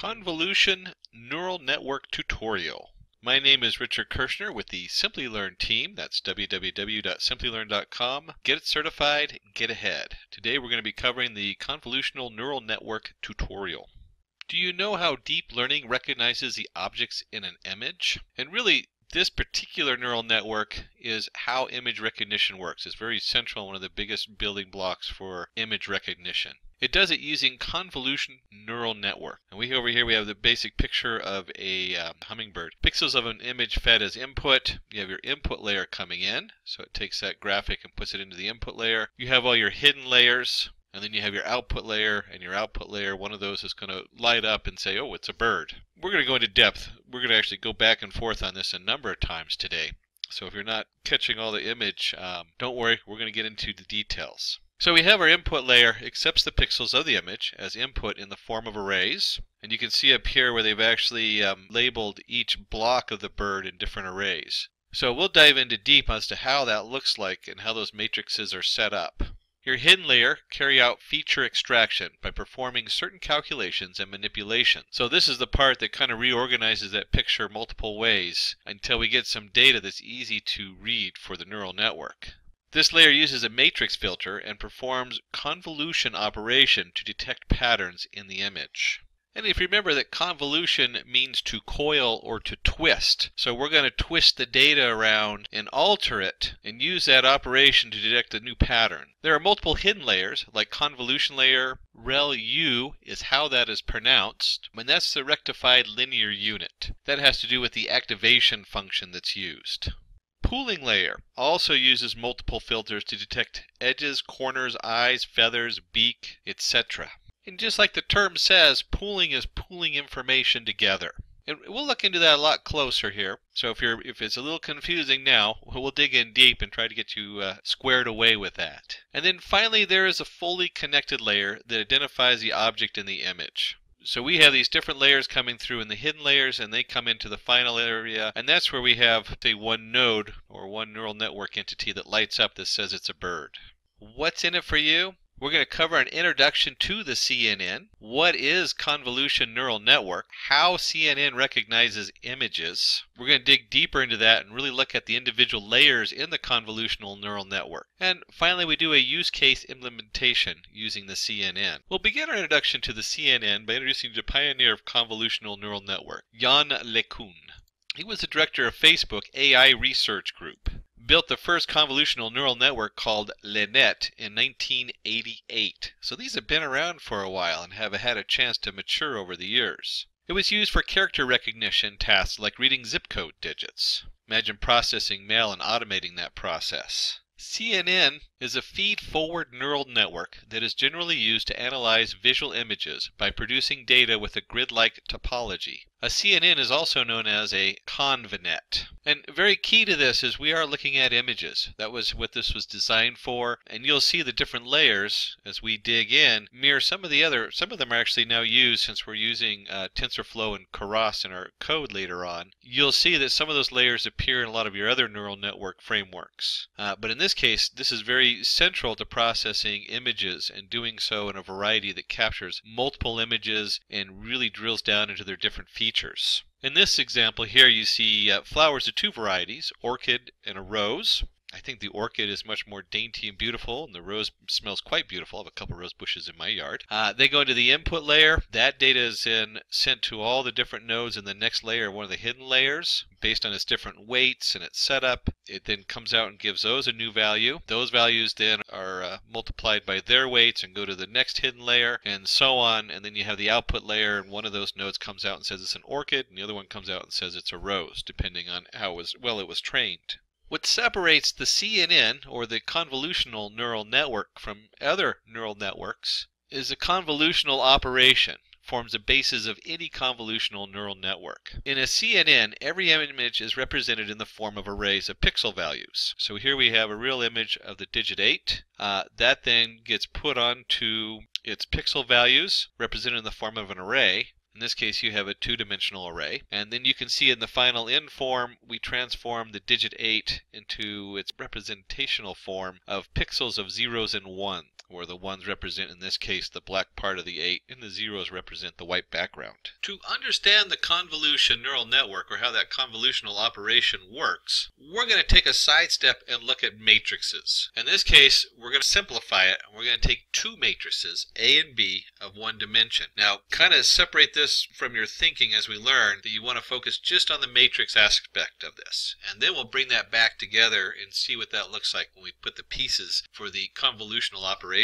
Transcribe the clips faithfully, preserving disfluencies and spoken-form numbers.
Convolution Neural Network Tutorial. My name is Richard Kirchner with the Simplilearn team. That's w w w dot simply learn dot com. Get it certified, get ahead. Today we're going to be covering the Convolutional Neural Network Tutorial. Do you know how deep learning recognizes the objects in an image? And really, this particular neural network is how image recognition works. It's very central, one of the biggest building blocks for image recognition. It does it using convolution neural network. And we over here we have the basic picture of a um, hummingbird. Pixels of an image fed as input. You have your input layer coming in, so it takes that graphic and puts it into the input layer. You have all your hidden layers, and then you have your output layer, and your output layer, one of those is going to light up and say, oh, it's a bird. We're going to go into depth. We're going to actually go back and forth on this a number of times today. So if you're not catching all the image, um, don't worry, we're going to get into the details. So we have our input layer accepts the pixels of the image as input in the form of arrays. And you can see up here where they've actually um, labeled each block of the bird in different arrays. So we'll dive into deep as to how that looks like and how those matrices are set up. Your hidden layer carry out feature extraction by performing certain calculations and manipulation. So this is the part that kind of reorganizes that picture multiple ways until we get some data that's easy to read for the neural network. This layer uses a matrix filter and performs convolution operation to detect patterns in the image. And if you remember that convolution means to coil or to twist, so we're going to twist the data around and alter it and use that operation to detect a new pattern. There are multiple hidden layers like convolution layer, ReLU is how that is pronounced, and that's the rectified linear unit. That has to do with the activation function that's used. Pooling layer also uses multiple filters to detect edges, corners, eyes, feathers, beak, et cetera. And just like the term says, pooling is pooling information together. And we'll look into that a lot closer here. So if you're if it's a little confusing now, we'll dig in deep and try to get you uh, squared away with that. And then finally, there is a fully connected layer that identifies the object in the image. So we have these different layers coming through in the hidden layers, and they come into the final area. And that's where we have, say, one node or one neural network entity that lights up that says it's a bird. What's in it for you? We're going to cover an introduction to the C N N, what is convolution neural network, how C N N recognizes images. We're going to dig deeper into that and really look at the individual layers in the convolutional neural network. And finally, we do a use case implementation using the C N N. We'll begin our introduction to the C N N by introducing the pioneer of convolutional neural network, Yann LeCun. He was the director of Facebook A I Research Group. Built the first convolutional neural network called LeNet in nineteen eighty-eight. So these have been around for a while and have had a chance to mature over the years. It was used for character recognition tasks like reading zip code digits. Imagine processing mail and automating that process. C N N is a feed-forward neural network that is generally used to analyze visual images by producing data with a grid-like topology. A C N N is also known as a ConvNet. And very key to this is we are looking at images. That was what this was designed for, and you'll see the different layers as we dig in mirror some of the other. Some of them are actually now used since we're using uh, TensorFlow and Keras in our code later on. You'll see that some of those layers appear in a lot of your other neural network frameworks. Uh, but in this In this case, this is very central to processing images and doing so in a variety that captures multiple images and really drills down into their different features. In this example here, you see uh, flowers of two varieties, orchid and a rose. I think the orchid is much more dainty and beautiful, and the rose smells quite beautiful. I have a couple rose bushes in my yard. Uh, they go into the input layer. That data is then sent to all the different nodes in the next layer, one of the hidden layers. Based on its different weights and its setup, it then comes out and gives those a new value. Those values then are uh, multiplied by their weights and go to the next hidden layer and so on. And then you have the output layer, and one of those nodes comes out and says it's an orchid, and the other one comes out and says it's a rose, depending on how it was, well it was trained. What separates the C N N, or the convolutional neural network, from other neural networks is the convolutional operation. Forms the basis of any convolutional neural network. In a C N N, every image is represented in the form of arrays of pixel values. So here we have a real image of the digit eight. Uh, that then gets put onto its pixel values, represented in the form of an array. In this case, you have a two-dimensional array. And then you can see in the final end form, we transform the digit eight into its representational form of pixels of zeros and ones. where the ones represent, in this case, the black part of the eight, and the zeros represent the white background. To understand the convolution neural network, or how that convolutional operation works, we're going to take a side step and look at matrices. In this case, we're going to simplify it, and we're going to take two matrices, A and B, of one dimension. Now, kind of separate this from your thinking as we learn that you want to focus just on the matrix aspect of this, and then we'll bring that back together and see what that looks like when we put the pieces for the convolutional operation.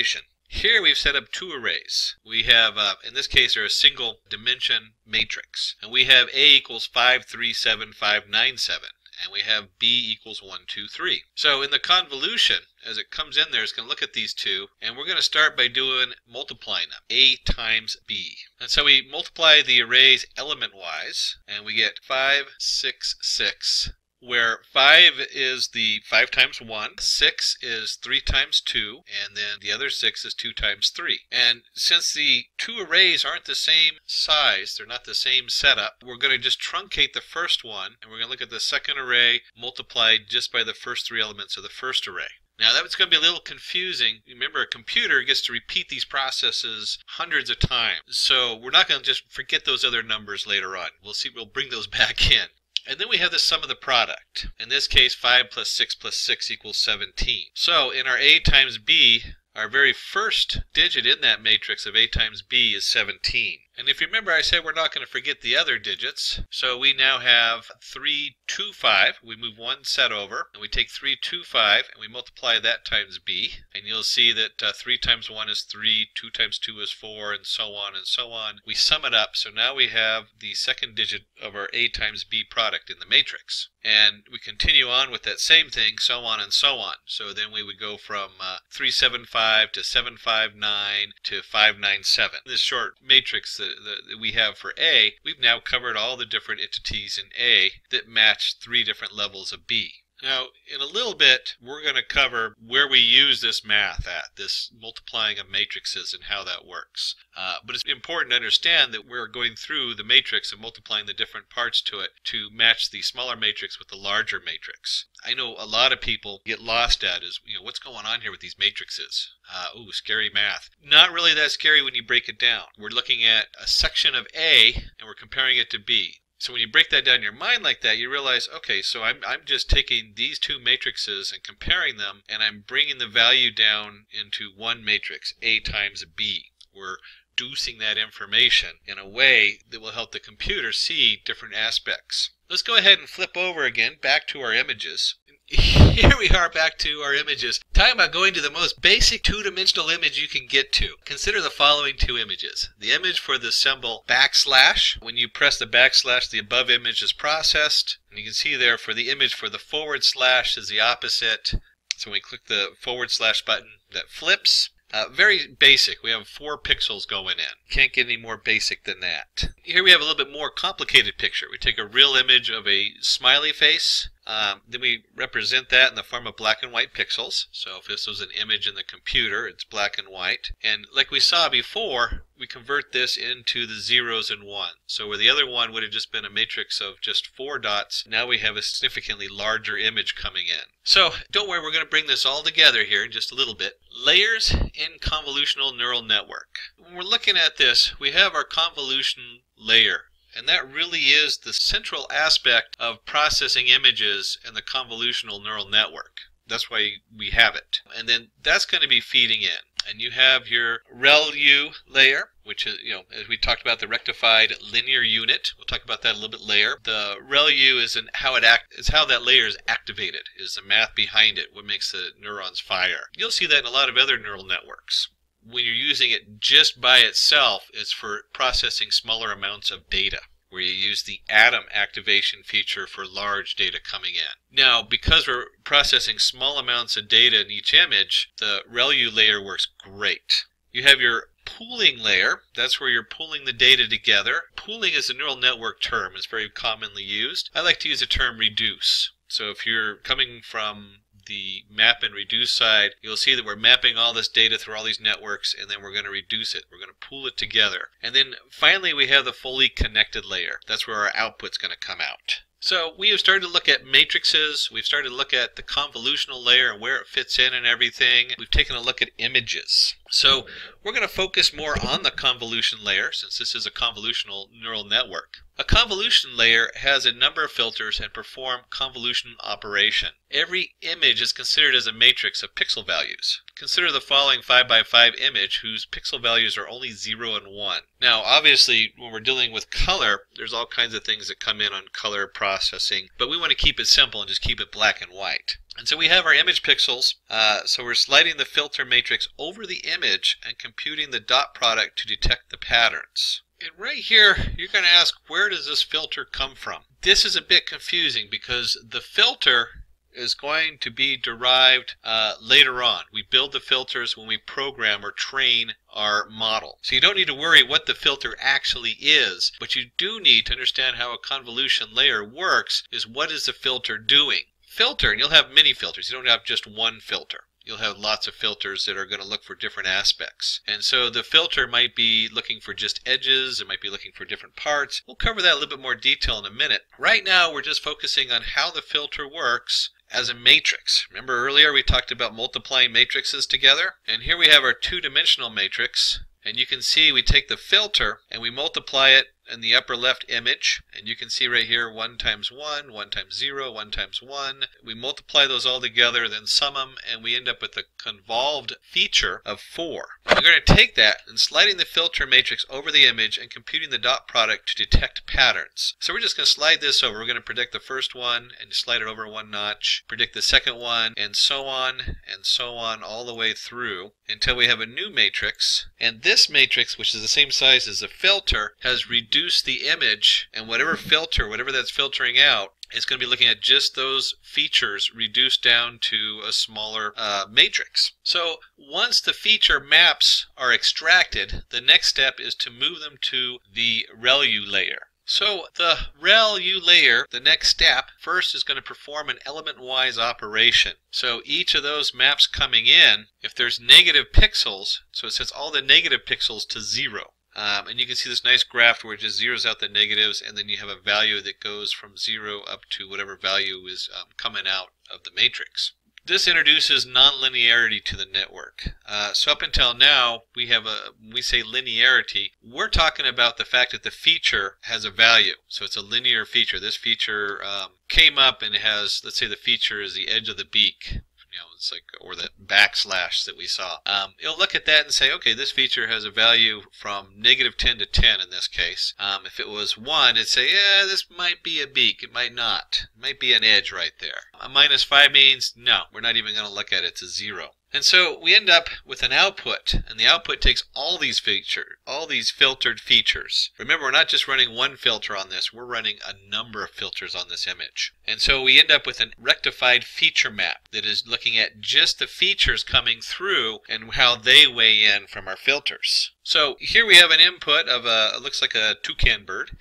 Here we've set up two arrays. We have, uh, in this case, they're a single dimension matrix, and we have A equals five, three, seven, five, nine, seven, and we have B equals one, two, three. So in the convolution, as it comes in there, it's going to look at these two, and we're going to start by doing multiplying them, A times B. And so we multiply the arrays element-wise, and we get five, six, six, where five is the five times one, six is three times two, and then the other six is two times three. And since the two arrays aren't the same size, they're not the same setup, we're going to just truncate the first one, and we're going to look at the second array multiplied just by the first three elements of the first array. Now that's going to be a little confusing. Remember, a computer gets to repeat these processes hundreds of times, so we're not going to just forget those other numbers later on. We'll see, we'll bring those back in. And then we have the sum of the product. In this case, five plus six plus six equals seventeen. So in our A times B, our very first digit in that matrix of A times B is seventeen. And if you remember, I said we're not going to forget the other digits. So we now have three, two, five. We move one set over, and we take three, two, five, and we multiply that times B. And you'll see that uh, three times one is three, two times two is four, and so on and so on. We sum it up, so now we have the second digit of our A times B product in the matrix. And we continue on with that same thing, so on and so on. So then we would go from uh, three, seven, five to seven, five, nine to five, nine, seven. This short matrix that that we have for A, we've now covered all the different entities in A that match three different levels of B. Now, in a little bit, we're going to cover where we use this math at, this multiplying of matrices and how that works. Uh, but it's important to understand that we're going through the matrix and multiplying the different parts to it to match the smaller matrix with the larger matrix. I know a lot of people get lost at is, you know, what's going on here with these matrices? Uh, ooh, scary math. Not really that scary when you break it down. We're looking at a section of A, and we're comparing it to B. So when you break that down in your mind like that, you realize, okay, so I'm, I'm just taking these two matrices and comparing them, and I'm bringing the value down into one matrix, A times B. We're reducing that information in a way that will help the computer see different aspects. Let's go ahead and flip over again back to our images. Here we are back to our images. Talking about going to the most basic two-dimensional image you can get to. Consider the following two images. The image for the symbol backslash. When you press the backslash, the above image is processed. And you can see there for the image for the forward slash is the opposite. So when we click the forward slash button, that flips. Uh, very basic. We have four pixels going in. Can't get any more basic than that. Here we have a little bit more complicated picture. We take a real image of a smiley face. Um, then we represent that in the form of black and white pixels. So if this was an image in the computer, it's black and white. And like we saw before, we convert this into the zeros and ones. So where the other one would have just been a matrix of just four dots, now we have a significantly larger image coming in. So don't worry, we're going to bring this all together here in just a little bit. Layers in convolutional neural network. When we're looking at this, we have our convolution layer. And that really is the central aspect of processing images in the convolutional neural network. That's why we have it. And then that's going to be feeding in. And you have your ReLU layer, which is, you know, as we talked about, the rectified linear unit. We'll talk about that a little bit later. The ReLU is in how it act is how that layer is activated, is the math behind it, what makes the neurons fire. You'll see that in a lot of other neural networks. When you're using it just by itself, it's for processing smaller amounts of data, where you use the Adam activation feature for large data coming in. Now, because we're processing small amounts of data in each image, the ReLU layer works great. You have your pooling layer. That's where you're pooling the data together. Pooling is a neural network term. It's very commonly used. I like to use the term reduce. So if you're coming from the map and reduce side, you'll see that we're mapping all this data through all these networks, and then we're going to reduce it. We're going to pool it together. And then finally, we have the fully connected layer. That's where our output's going to come out. So we have started to look at matrices, we've started to look at the convolutional layer and where it fits in and everything. We've taken a look at images. So we're going to focus more on the convolution layer since this is a convolutional neural network. A convolution layer has a number of filters and perform convolution operation. Every image is considered as a matrix of pixel values. Consider the following five by five image whose pixel values are only zero and one. Now obviously when we're dealing with color, there's all kinds of things that come in on color processing, but we want to keep it simple and just keep it black and white. And so we have our image pixels, uh, so we're sliding the filter matrix over the image and computing the dot product to detect the patterns. And right here, you're going to ask, where does this filter come from? This is a bit confusing because the filter is going to be derived uh, later on. We build the filters when we program or train our model. So you don't need to worry what the filter actually is, but you do need to understand how a convolution layer works is what is the filter doing. Filter, and you'll have many filters. You don't have just one filter. You'll have lots of filters that are going to look for different aspects. And so the filter might be looking for just edges, it might be looking for different parts. We'll cover that a little bit more detail in a minute. Right now we're just focusing on how the filter works as a matrix. Remember earlier we talked about multiplying matrices together? And here we have our two-dimensional matrix. And you can see we take the filter and we multiply it in the upper left image, and you can see right here one times one, one times zero, one times one. We multiply those all together, then sum them, and we end up with a convolved feature of four. We're going to take that and sliding the filter matrix over the image and computing the dot product to detect patterns. So we're just going to slide this over. We're going to predict the first one and slide it over one notch, predict the second one, and so on and so on all the way through until we have a new matrix. And this matrix, which is the same size as the filter, has reduced Reduce the image, and whatever filter, whatever that's filtering out, it's going to be looking at just those features reduced down to a smaller uh, matrix. So once the feature maps are extracted, the next step is to move them to the ReLU layer. So the ReLU layer, the next step, first is going to perform an element-wise operation. So each of those maps coming in, if there's negative pixels, so it sets all the negative pixels to zero. Um, and you can see this nice graph where it just zeroes out the negatives, and then you have a value that goes from zero up to whatever value is um, coming out of the matrix. This introduces nonlinearity to the network. Uh, so up until now, we have a when we say linearity, we're talking about the fact that the feature has a value. So it's a linear feature. This feature um, came up and has, let's say, the feature is the edge of the beak. You know, it's like, or that backslash that we saw. Um, it'll look at that and say, okay, this feature has a value from negative ten to ten in this case. Um, if it was one, it'd say, yeah, this might be a beak. It might not. It might be an edge right there. A minus five means, no, we're not even going to look at it. It's a zero. And so we end up with an output, and the output takes all these feature, all these filtered features. Remember, we're not just running one filter on this, we're running a number of filters on this image. And so we end up with a rectified feature map that is looking at just the features coming through and how they weigh in from our filters. So here we have an input of a, it looks like a toucan bird.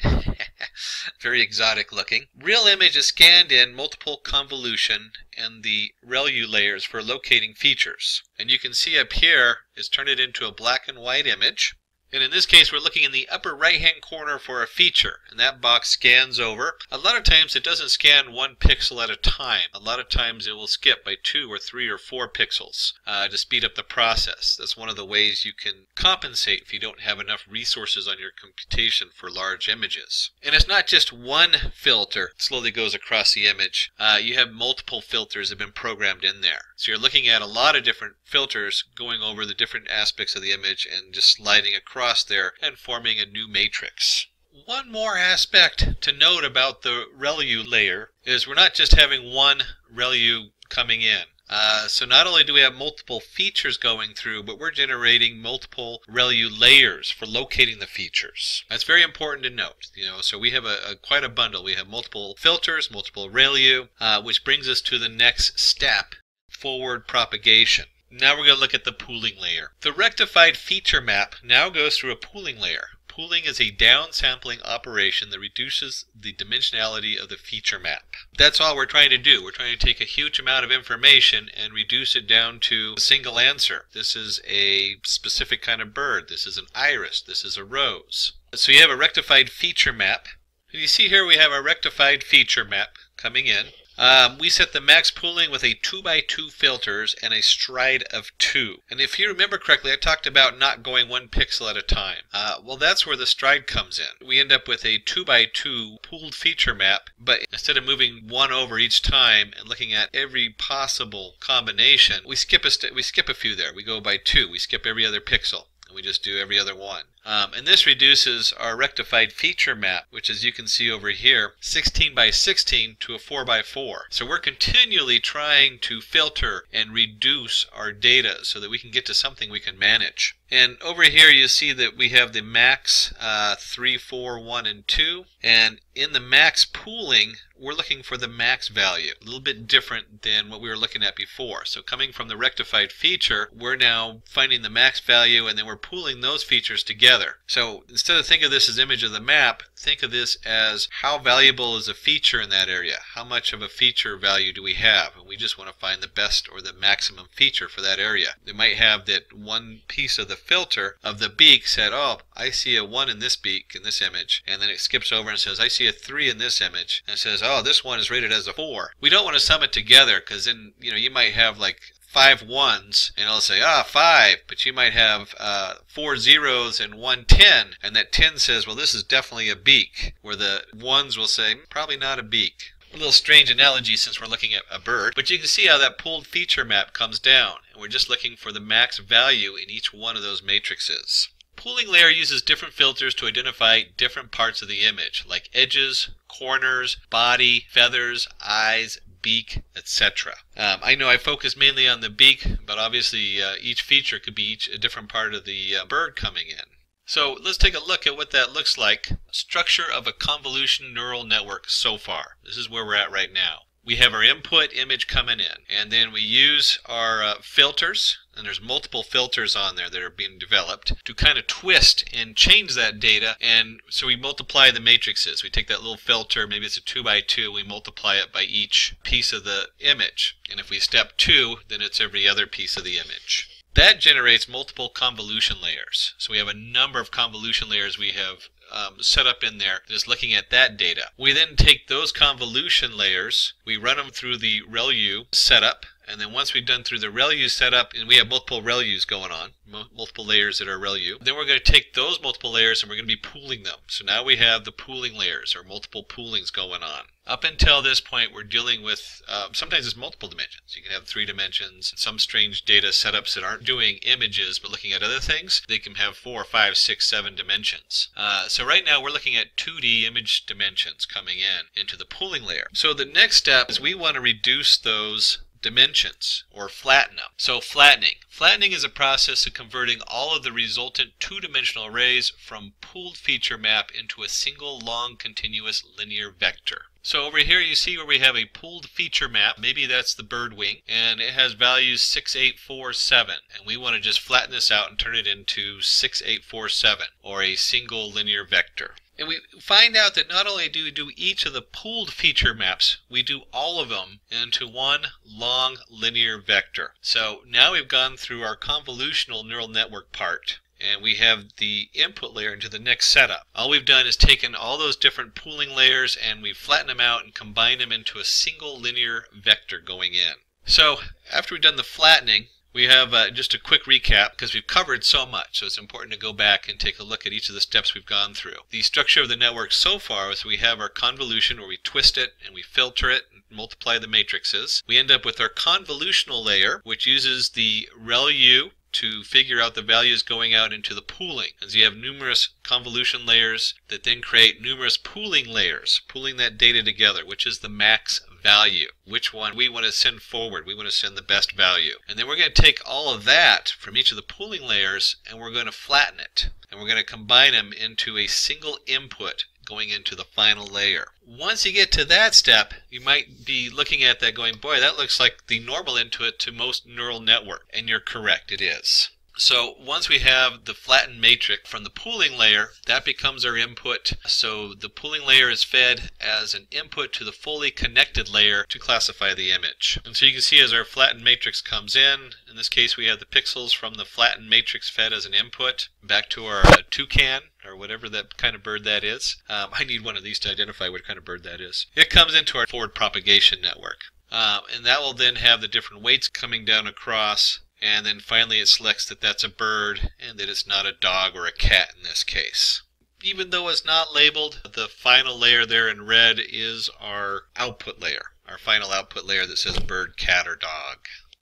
Very exotic looking. Real image is scanned in multiple convolution and the ReLU layers for locating features. And you can see up here is turned it into a black and white image. And in this case, we're looking in the upper right-hand corner for a feature, and that box scans over. A lot of times it doesn't scan one pixel at a time. A lot of times it will skip by two or three or four pixels uh, to speed up the process. That's one of the ways you can compensate if you don't have enough resources on your computation for large images. And it's not just one filter that slowly goes across the image. Uh, you have multiple filters that have been programmed in there. So you're looking at a lot of different filters going over the different aspects of the image and just sliding across there and forming a new matrix. One more aspect to note about the ReLU layer is we're not just having one ReLU coming in. Uh, so not only do we have multiple features going through, but we're generating multiple ReLU layers for locating the features. That's very important to note. You know, so we have a, a quite a bundle. We have multiple filters, multiple ReLU, uh, which brings us to the next step, forward propagation. Now we're going to look at the pooling layer. The rectified feature map now goes through a pooling layer. Pooling is a downsampling operation that reduces the dimensionality of the feature map. That's all we're trying to do. We're trying to take a huge amount of information and reduce it down to a single answer. This is a specific kind of bird. This is an iris. This is a rose. So you have a rectified feature map. And you see here we have our rectified feature map coming in. Um, we set the max pooling with a two by two filters and a stride of two. And if you remember correctly, I talked about not going one pixel at a time. Uh, well, that's where the stride comes in. We end up with a two by two pooled feature map, but instead of moving one over each time and looking at every possible combination, we skip a, st we skip a few there. We go by two. We skip every other pixel. We just do every other one. Um, and this reduces our rectified feature map, which as you can see over here, sixteen by sixteen to a four by four. So we're continually trying to filter and reduce our data so that we can get to something we can manage. And over here you see that we have the max uh, three, four, one, and two. And in the max pooling, we're looking for the max value, a little bit different than what we were looking at before. So coming from the rectified feature, we're now finding the max value and then we're pooling those features together. So instead of think of this as image of the map, think of this as how valuable is a feature in that area? How much of a feature value do we have? And we just want to find the best or the maximum feature for that area. They might have that one piece of the filter of the beak said, oh, I see a one in this beak in this image. And then it skips over and says, I see a three in this image. And it says, oh, this one is rated as a four. We don't want to sum it together because then, you know, you might have like five ones and it'll say, ah, five, but you might have uh, four zeros and one ten, and that ten says, well, this is definitely a beak, where the ones will say, probably not a beak. A little strange analogy since we're looking at a bird, but you can see how that pooled feature map comes down, and we're just looking for the max value in each one of those matrices. Pooling layer uses different filters to identify different parts of the image, like edges, corners, body, feathers, eyes, beak, et cetera. Um, I know I focus mainly on the beak, but obviously uh, each feature could be each a different part of the uh, bird coming in. So let's take a look at what that looks like. Structure of a convolution neural network so far. This is where we're at right now. We have our input image coming in, and then we use our uh, filters. And there's multiple filters on there that are being developed to kind of twist and change that data. And so we multiply the matrices. We take that little filter, maybe it's a two by two, we multiply it by each piece of the image. And if we step two, then it's every other piece of the image. That generates multiple convolution layers. So we have a number of convolution layers we have Um, set up in there that is looking at that data. We then take those convolution layers, we run them through the ReLU setup, and then once we've done through the ReLU setup, and we have multiple ReLUs going on, multiple layers that are ReLU, then we're going to take those multiple layers and we're going to be pooling them. So now we have the pooling layers, or multiple poolings going on. Up until this point, we're dealing with, um, sometimes it's multiple dimensions. You can have three dimensions, some strange data setups that aren't doing images but looking at other things. They can have four, five, six, seven dimensions. Uh, so So right now we're looking at two D image dimensions coming in into the pooling layer. So the next step is we want to reduce those dimensions or flatten them. So flattening. Flattening is a process of converting all of the resultant two-dimensional arrays from pooled feature map into a single long continuous linear vector. So over here you see where we have a pooled feature map, maybe that's the bird wing, and it has values six, eight, four, seven, and we want to just flatten this out and turn it into six, eight, four, seven, or a single linear vector. And we find out that not only do we do each of the pooled feature maps, we do all of them into one long linear vector. So now we've gone through our convolutional neural network part. And we have the input layer into the next setup. All we've done is taken all those different pooling layers and we've flattened them out and combined them into a single linear vector going in. So after we've done the flattening, we have uh, just a quick recap because we've covered so much, so it's important to go back and take a look at each of the steps we've gone through. The structure of the network so far is we have our convolution where we twist it and we filter it and multiply the matrices. We end up with our convolutional layer, which uses the ReLU to figure out the values going out into the pooling. And so you have numerous convolution layers that then create numerous pooling layers, pooling that data together, which is the max value, which one we want to send forward. We want to send the best value. And then we're going to take all of that from each of the pooling layers and we're going to flatten it. And we're going to combine them into a single input going into the final layer. Once you get to that step, you might be looking at that going, boy, that looks like the normal input to most neural network. And you're correct, it is. So once we have the flattened matrix from the pooling layer, that becomes our input. So the pooling layer is fed as an input to the fully connected layer to classify the image. And so you can see as our flattened matrix comes in, in this case we have the pixels from the flattened matrix fed as an input back to our uh, toucan, or whatever that kind of bird that is. Um, I need one of these to identify what kind of bird that is. It comes into our forward propagation network. Uh, and that will then have the different weights coming down across. And then finally it selects that that's a bird and that it's not a dog or a cat in this case. Even though it's not labeled, the final layer there in red is our output layer, our final output layer that says bird, cat, or dog.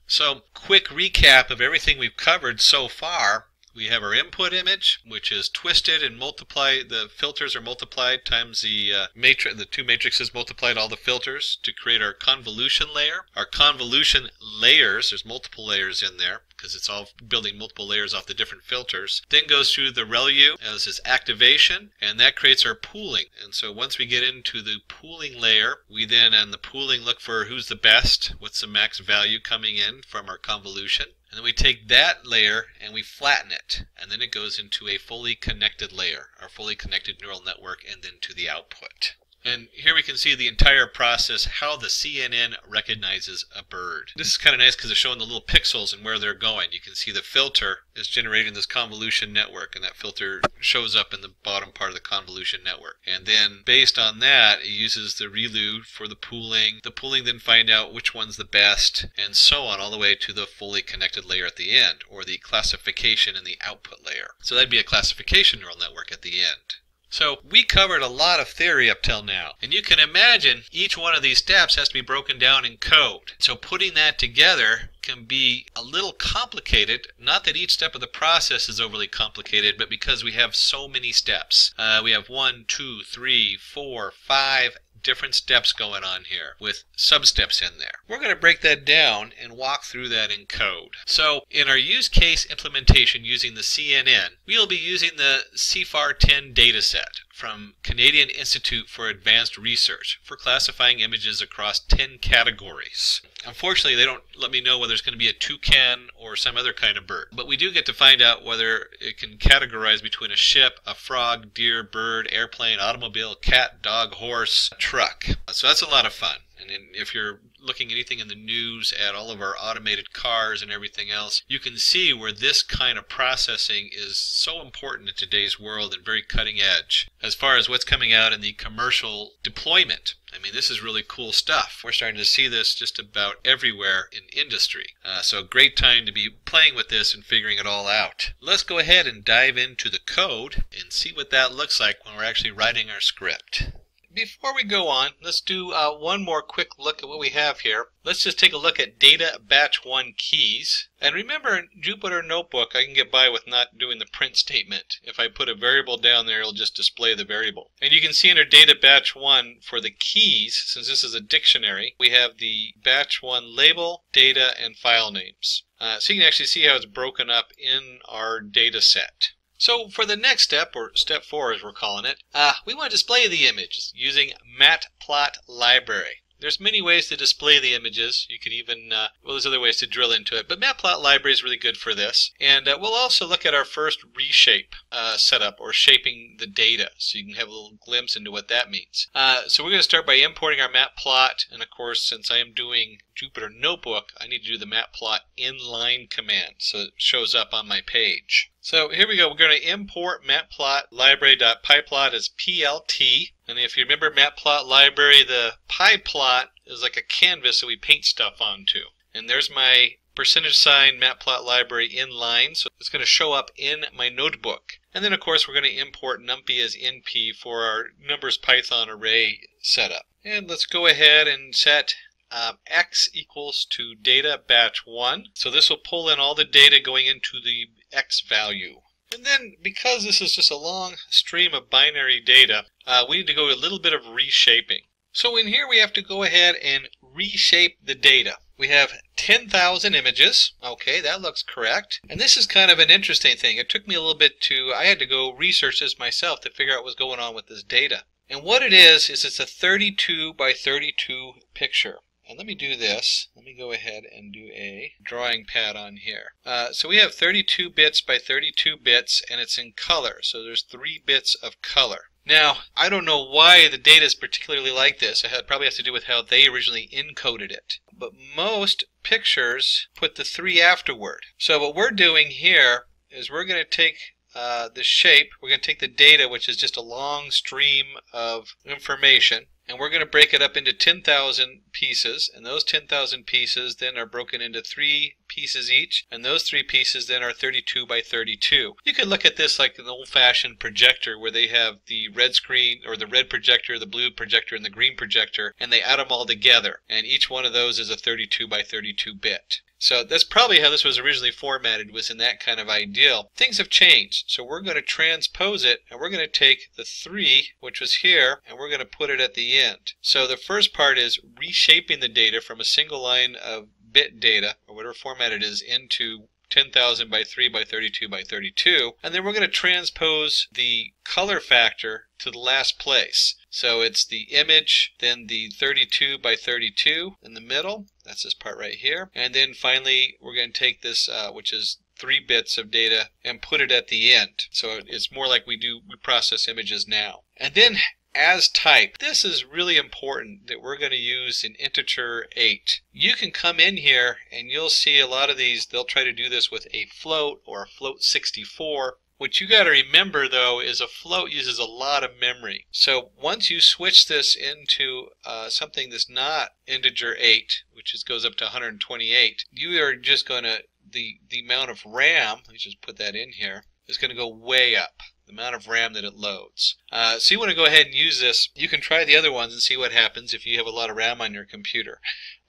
So quick recap of everything we've covered so far. We have our input image, which is twisted and multiplied. The filters are multiplied times the uh, matrix, the two matrices multiplied all the filters to create our convolution layer. Our convolution layers, there's multiple layers in there because it's all building multiple layers off the different filters. Then goes through the ReLU as its activation, and that creates our pooling. And so once we get into the pooling layer, we then on the pooling look for who's the best, what's the max value coming in from our convolution. And then we take that layer and we flatten it, and then it goes into a fully connected layer, our fully connected neural network, and then to the output. And here we can see the entire process, how the C N N recognizes a bird. This is kind of nice because it's showing the little pixels and where they're going. You can see the filter is generating this convolution network, and that filter shows up in the bottom part of the convolution network. And then based on that, it uses the ReLU for the pooling. The pooling then find out which one's the best, and so on, all the way to the fully connected layer at the end, or the classification in the output layer. So that'd be a classification neural network at the end. So we covered a lot of theory up till now, and you can imagine each one of these steps has to be broken down in code. So putting that together can be a little complicated. Not that each step of the process is overly complicated, but because we have so many steps. Uh, we have one, two, three, four, five different steps going on here with sub-steps in there. We're going to break that down and walk through that in code. So in our use case implementation using the C N N, we'll be using the C I F A R ten dataset from Canadian Institute for Advanced Research for classifying images across ten categories. Unfortunately, they don't let me know whether it's going to be a toucan or some other kind of bird, but we do get to find out whether it can categorize between a ship, a frog, deer, bird, airplane, automobile, cat, dog, horse, truck. So that's a lot of fun. And if you're looking at anything in the news at all of our automated cars and everything else, you can see where this kind of processing is so important in today's world and very cutting edge as far as what's coming out in the commercial deployment. I mean, this is really cool stuff. We're starting to see this just about everywhere in industry. Uh, so great time to be playing with this and figuring it all out. Let's go ahead and dive into the code and see what that looks like when we're actually writing our script. Before we go on, let's do uh, one more quick look at what we have here. Let's just take a look at data batch one keys. And remember, in Jupyter Notebook, I can get by with not doing the print statement. If I put a variable down there, it'll just display the variable. And you can see under data batch one for the keys, since this is a dictionary, we have the batch one label, data, and file names. Uh, so you can actually see how it's broken up in our data set. So for the next step, or step four as we're calling it, uh, we want to display the images using Matplotlib library. There's many ways to display the images. You could even, uh, well, there's other ways to drill into it, but Matplotlib library is really good for this. And uh, we'll also look at our first reshape uh, setup, or shaping the data, so you can have a little glimpse into what that means. Uh, so we're going to start by importing our matplot, and of course, since I am doing Jupyter Notebook, I need to do the matplot inline command, so it shows up on my page. So here we go. We're going to import matplot library.pyplot as P L T. And if you remember matplot library, the pyplot is like a canvas that we paint stuff onto. And there's my percentage sign matplot library inline. So it's going to show up in my notebook. And then, of course, we're going to import numpy as N P for our numbers Python array setup. And let's go ahead and set Um, x equals to data batch one. So this will pull in all the data going into the x value. And then, because this is just a long stream of binary data, uh, we need to go a little bit of reshaping. So in here we have to go ahead and reshape the data. We have ten thousand images. Okay, that looks correct. And this is kind of an interesting thing. It took me a little bit to, I had to go research this myself to figure out what was going on with this data. And what it is, is it's a thirty-two by thirty-two picture. And let me do this. Let me go ahead and do a drawing pad on here. Uh, so we have thirty-two bits by thirty-two bits, and it's in color. So there's three bits of color. Now, I don't know why the data is particularly like this. It probably has to do with how they originally encoded it. But most pictures put the three afterward. So what we're doing here is we're going to take uh, the shape. We're going to take the data, which is just a long stream of information. And we're going to break it up into ten thousand pieces, and those ten thousand pieces then are broken into three pieces each, and those three pieces then are thirty-two by thirty-two. You could look at this like an old-fashioned projector where they have the red screen, or the red projector, the blue projector, and the green projector, and they add them all together, and each one of those is a thirty-two by thirty-two bit. So that's probably how this was originally formatted, was in that kind of ideal. Things have changed, so we're going to transpose it, and we're going to take the three, which was here, and we're going to put it at the end. So the first part is reshaping the data from a single line of bit data, or whatever format it is, into ten thousand by three by thirty-two by thirty-two, and then we're going to transpose the color factor to the last place. So it's the image, then the thirty-two by thirty-two in the middle, that's this part right here, and then finally we're going to take this, uh, which is three bits of data, and put it at the end. So it's more like we do, we process images now. And then as type, this is really important that we're going to use in integer eight. You can come in here and you'll see a lot of these, they'll try to do this with a float or a float sixty-four. What you got to remember, though, is a float uses a lot of memory. So once you switch this into uh, something that's not integer eight, which is, goes up to one hundred twenty-eight, you are just going to, the, the amount of RAM, let me just put that in here, is going to go way up, the amount of RAM that it loads. Uh, so you want to go ahead and use this. You can try the other ones and see what happens if you have a lot of RAM on your computer.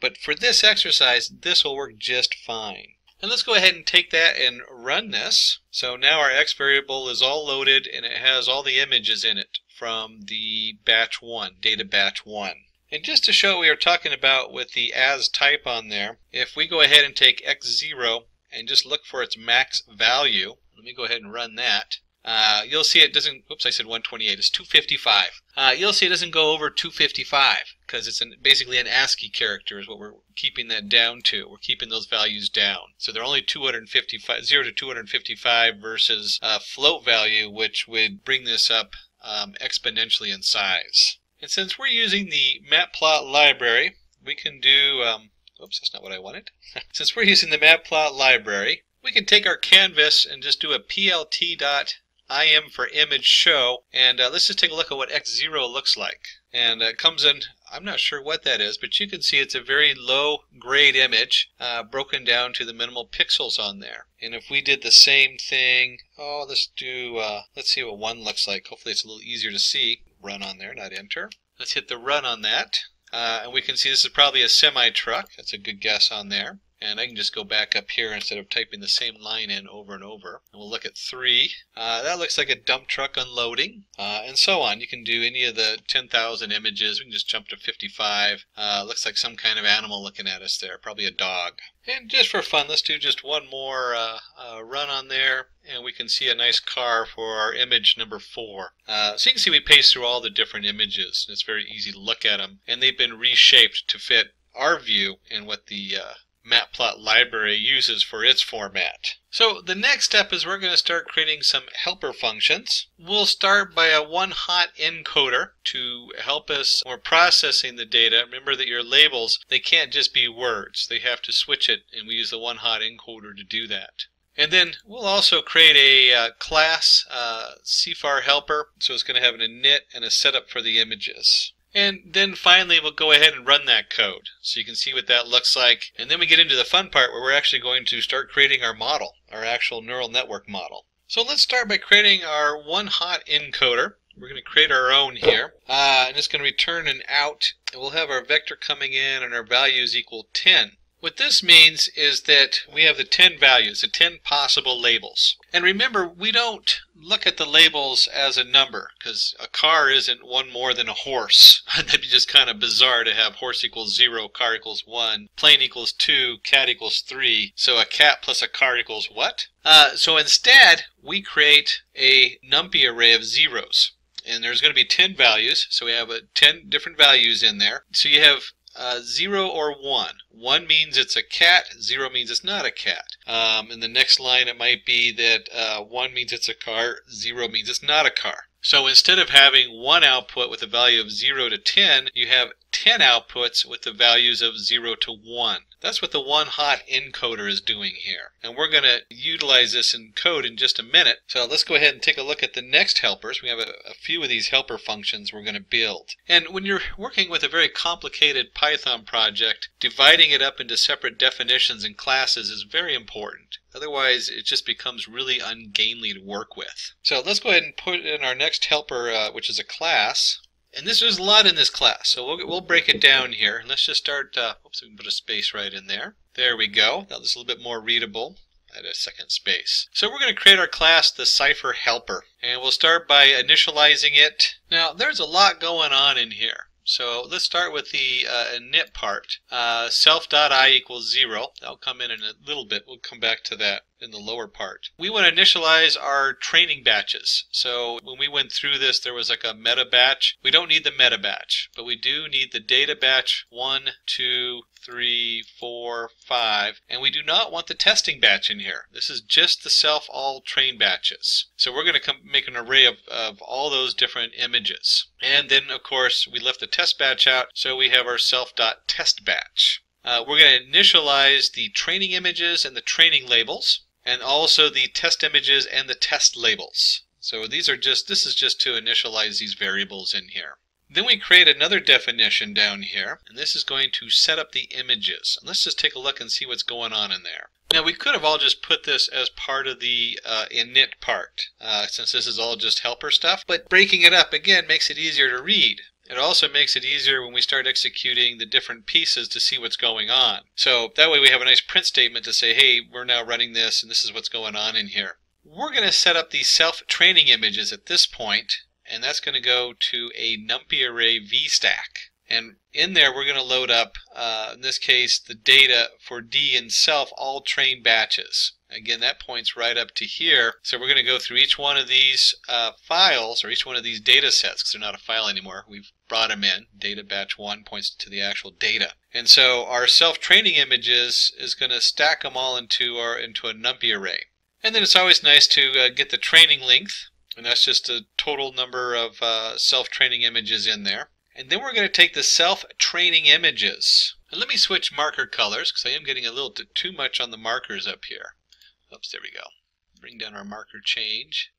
But for this exercise, this will work just fine. And let's go ahead and take that and run this. So now our X variable is all loaded and it has all the images in it from the batch one, data batch one. And just to show what we are talking about with the as type on there, if we go ahead and take X zero and just look for its max value, let me go ahead and run that. Uh, you'll see it doesn't, oops, I said one twenty-eight, it's two fifty-five. Uh, you'll see it doesn't go over two fifty-five because it's an, basically an ASCII character is what we're keeping that down to. We're keeping those values down. So they're only two fifty-five, zero to two fifty-five versus a float value, which would bring this up um, exponentially in size. And since we're using the matplot library, we can do, um, oops, that's not what I wanted. Since we're using the matplot library, we can take our canvas and just do a plt dot im for image show, and uh, let's just take a look at what X zero looks like. And it uh, comes in, I'm not sure what that is, but you can see it's a very low grade image uh, broken down to the minimal pixels on there. And if we did the same thing, oh, let's do, uh, let's see what one looks like. Hopefully it's a little easier to see. Run on there, not enter. Let's hit the run on that. Uh, and we can see this is probably a semi-truck. That's a good guess on there. And I can just go back up here instead of typing the same line in over and over. And we'll look at three. Uh, that looks like a dump truck unloading, uh, and so on. You can do any of the ten thousand images. We can just jump to fifty-five. Uh, looks like some kind of animal looking at us there, probably a dog. And just for fun, let's do just one more uh, uh, run on there, and we can see a nice car for our image number four. Uh, so you can see we paste through all the different images. It's very easy to look at them, and they've been reshaped to fit our view and what the uh, Matplot library uses for its format. So the next step is we're going to start creating some helper functions. We'll start by a one-hot encoder to help us when we're processing the data. Remember that your labels, they can't just be words. They have to switch it, and we use the one-hot encoder to do that. And then we'll also create a uh, class, uh, C I F A R helper, so it's going to have an init and a setup for the images. And then finally we'll go ahead and run that code so you can see what that looks like. And then we get into the fun part where we're actually going to start creating our model, our actual neural network model. So let's start by creating our one-hot encoder. We're going to create our own here. Uh, and it's going to return an out. And we'll have our vector coming in and our values equal ten. What this means is that we have the ten values, the ten possible labels. And remember, we don't look at the labels as a number, because a car isn't one more than a horse. That'd be just kind of bizarre to have horse equals zero, car equals one, plane equals two, cat equals three. So a cat plus a car equals what? Uh, so instead, we create a NumPy array of zeros. And there's going to be ten values, so we have uh, ten different values in there. So you have uh, zero or one. One means it's a cat, zero means it's not a cat. Um, in the next line it might be that uh, one means it's a car, zero means it's not a car. So instead of having one output with a value of zero to ten, you have ten outputs with the values of zero to one. That's what the one-hot encoder is doing here. And we're going to utilize this in code in just a minute. So let's go ahead and take a look at the next helpers. We have a, a few of these helper functions we're going to build. And when you're working with a very complicated Python project, dividing it up into separate definitions and classes is very important. Otherwise, it just becomes really ungainly to work with. So let's go ahead and put in our next helper, uh, which is a class. And this, there's a lot in this class, so we'll, we'll break it down here. Let's just start, uh, oops, we can put a space right in there. There we go. Now this is a little bit more readable. Add a second space. So we're going to create our class, the Cipher Helper. And we'll start by initializing it. Now there's a lot going on in here. So let's start with the uh, init part. Uh, self.I equals zero. That'll come in in a little bit. We'll come back to that in the lower part. We want to initialize our training batches. So when we went through this, there was like a meta batch. We don't need the meta batch, but we do need the data batch one, two, three, four, five, and we do not want the testing batch in here. This is just the self all train batches. So we're going to come make an array of, of all those different images. And then of course we left the test batch out, so we have our self.test batch. Uh, we're going to initialize the training images and the training labels, and also the test images and the test labels. So these are just, this is just to initialize these variables in here. Then we create another definition down here, and this is going to set up the images. And let's just take a look and see what's going on in there. Now we could have all just put this as part of the uh, init part, uh, since this is all just helper stuff, but breaking it up again makes it easier to read. It also makes it easier when we start executing the different pieces to see what's going on. So that way we have a nice print statement to say, hey, we're now running this and this is what's going on in here. We're going to set up the self-training images at this point, and that's going to go to a NumPy array vStack. And in there we're going to load up, uh, in this case, the data for D and self all train batches. Again, that points right up to here. So we're going to go through each one of these uh, files, or each one of these data sets, because they're not a file anymore. We've brought them in. Data batch one points to the actual data. And so our self-training images is going to stack them all into, our, into a NumPy array. And then it's always nice to uh, get the training length, and that's just the total number of uh, self-training images in there. And then we're going to take the self-training images. And let me switch marker colors, because I am getting a little t- too much on the markers up here. Oops, there we go. Bring down our marker change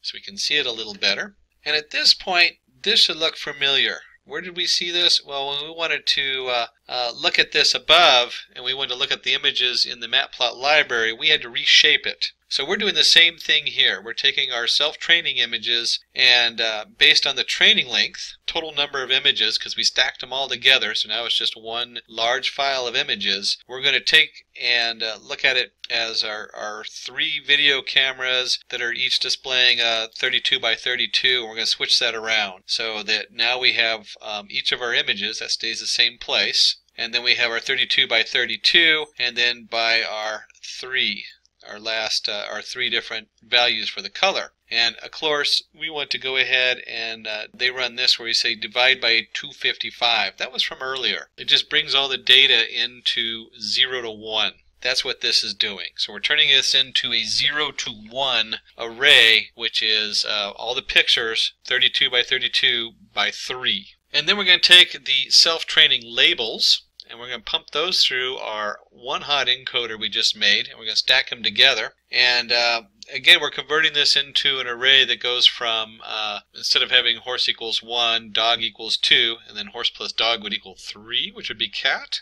so we can see it a little better. And at this point, this should look familiar. Where did we see this? Well, when we wanted to uh, uh, look at this above, and we wanted to look at the images in the Matplotlib library, we had to reshape it. So we're doing the same thing here. We're taking our self-training images, and uh, based on the training length, total number of images, because we stacked them all together, so now it's just one large file of images, we're going to take and uh, look at it as our, our three video cameras that are each displaying uh, thirty-two by thirty-two, and we're going to switch that around so that now we have um, each of our images that stays the same place, and then we have our thirty-two by thirty-two, and then by our three. Our last uh, our three different values for the color. And of course we want to go ahead and uh, they run this where we say divide by two fifty-five. That was from earlier. It just brings all the data into zero to one. That's what this is doing. So we're turning this into a zero to one array, which is uh, all the pictures thirty-two by thirty-two by three. And then we're going to take the self-training labels, and we're going to pump those through our one-hot encoder we just made, and we're going to stack them together. And uh, again, we're converting this into an array that goes from, uh, instead of having horse equals one, dog equals two, and then horse plus dog would equal three, which would be cat.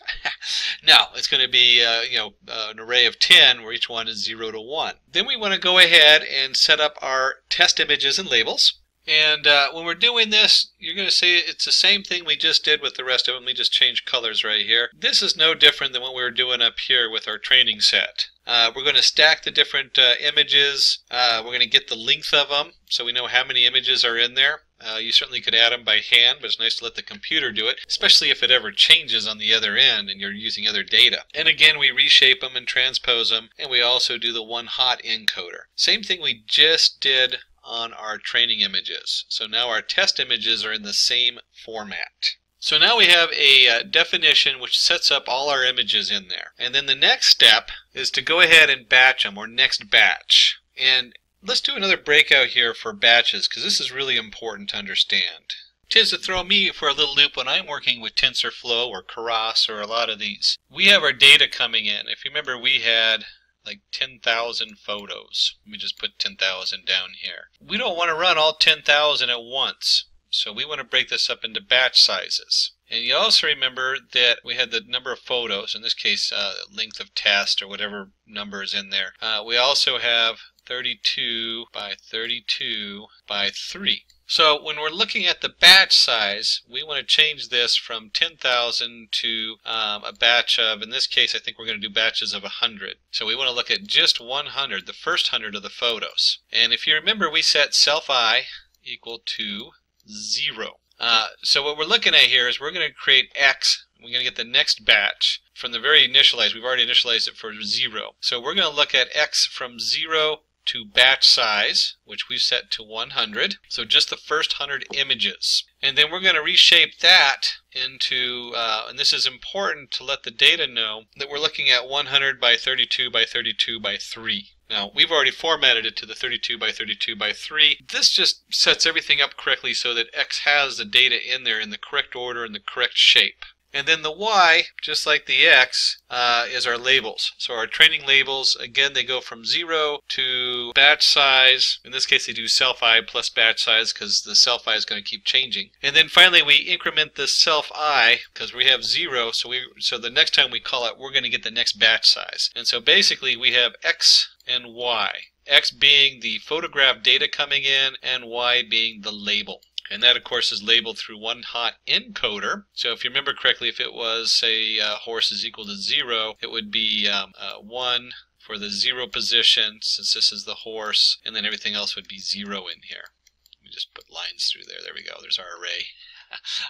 No, it's going to be uh, you know uh, an array of ten where each one is zero to one. Then we want to go ahead and set up our test images and labels. And uh, when we're doing this, you're going to see it's the same thing we just did with the rest of them. We just changed colors right here. This is no different than what we were doing up here with our training set. Uh, we're going to stack the different uh, images. Uh, we're going to get the length of them so we know how many images are in there. Uh, you certainly could add them by hand, but it's nice to let the computer do it, especially if it ever changes on the other end and you're using other data. And again, we reshape them and transpose them, and we also do the one-hot encoder. Same thing we just did on our training images. So now our test images are in the same format. So now we have a uh, definition which sets up all our images in there. And then the next step is to go ahead and batch them, or next batch. And let's do another breakout here for batches, because this is really important to understand. Tends to throw me for a little loop when I'm working with TensorFlow or Keras or a lot of these. We have our data coming in. If you remember, we had like ten thousand photos. Let me just put ten thousand down here. We don't want to run all ten thousand at once, so we want to break this up into batch sizes. And you also remember that we had the number of photos, in this case uh, length of test or whatever number is in there. Uh, we also have thirty-two by thirty-two by three. So when we're looking at the batch size, we want to change this from ten thousand to um, a batch of, in this case, I think we're going to do batches of one hundred. So we want to look at just one hundred, the first one hundred of the photos. And if you remember, we set self I equal to zero. Uh, so what we're looking at here is we're going to create X. We're going to get the next batch from the very initialized. We've already initialized it for zero. So we're going to look at X from zero to batch size, which we set to one hundred, so just the first one hundred images. And then we're going to reshape that into, uh, and this is important to let the data know that we're looking at one hundred by thirty-two by thirty-two by three. Now, we've already formatted it to the thirty-two by thirty-two by three. This just sets everything up correctly so that X has the data in there in the correct order and the correct shape. And then the Y, just like the X, uh, is our labels. So our training labels, again, they go from zero to batch size. In this case, they do self I plus batch size because the self I is going to keep changing. And then finally, we increment this self I because we have zero. So we, so the next time we call it, we're going to get the next batch size. And so basically, we have X and Y. X being the photograph data coming in, and Y being the label. And that, of course, is labeled through one hot encoder. So if you remember correctly, if it was, say, uh, horse is equal to zero, it would be um, uh, one for the zero position, since this is the horse, and then everything else would be zero in here. Let me just put lines through there. There we go. There's our array.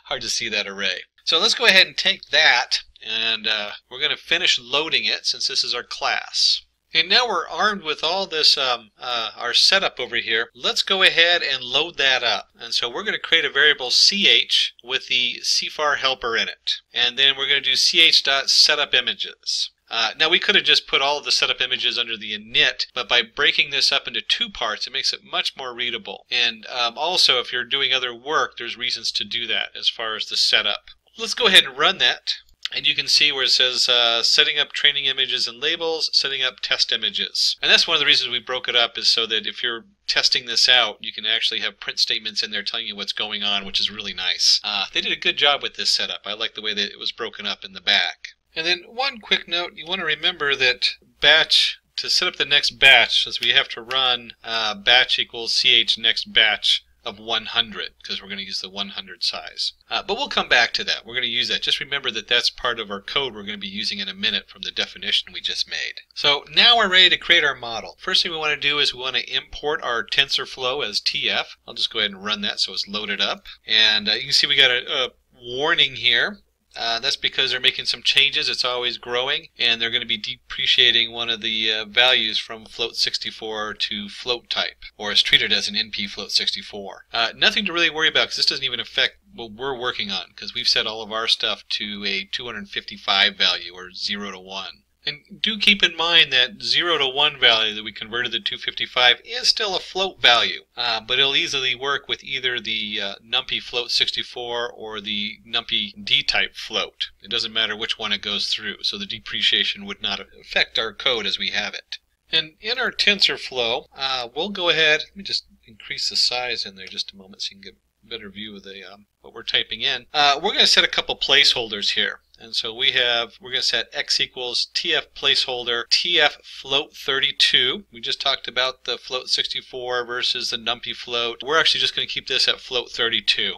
Hard to see that array. So let's go ahead and take that, and uh, we're going to finish loading it, since this is our class. And now we're armed with all this, um, uh, our setup over here. Let's go ahead and load that up. And so we're going to create a variable ch with the C I F A R helper in it. And then we're going to do ch.setupimages. Uh, now we could have just put all of the setup images under the init, but by breaking this up into two parts, it makes it much more readable. And um, also, if you're doing other work, there's reasons to do that as far as the setup. Let's go ahead and run that. And you can see where it says uh, setting up training images and labels, setting up test images. And that's one of the reasons we broke it up, is so that if you're testing this out, you can actually have print statements in there telling you what's going on, which is really nice. Uh, they did a good job with this setup. I like the way that it was broken up in the back. And then one quick note, you want to remember that batch, to set up the next batch, since we have to run uh, batch equals ch next batch of one hundred, because we're going to use the one hundred size. Uh, but we'll come back to that. We're going to use that. Just remember that that's part of our code we're going to be using in a minute from the definition we just made. So now we're ready to create our model. First thing we want to do is we want to import our TensorFlow as T F. I'll just go ahead and run that so it's loaded up. And uh, you can see we got a, a warning here. Uh, that's because they're making some changes. It's always growing, and they're going to be depreciating one of the uh, values from float sixty-four to float type, or is treated as an N P float sixty-four. Uh, nothing to really worry about, because this doesn't even affect what we're working on, because we've set all of our stuff to a two hundred fifty-five value, or zero to one. And do keep in mind that zero to one value that we converted to two fifty-five is still a float value, uh, but it'll easily work with either the uh, numpy float sixty-four or the numpy D-type float. It doesn't matter which one it goes through, so the depreciation would not affect our code as we have it. And in our TensorFlow, uh, we'll go ahead, let me just increase the size in there just a moment so you can get a better view of the, um, what we're typing in. Uh, we're going to set a couple placeholders here. And so we have, we're going to set x equals tf placeholder, tf float thirty-two. We just talked about the float sixty-four versus the numpy float. We're actually just going to keep this at float thirty-two.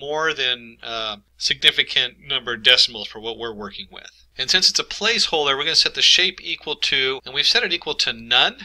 More than uh, significant number of decimals for what we're working with. And since it's a placeholder, we're going to set the shape equal to, and we've set it equal to none,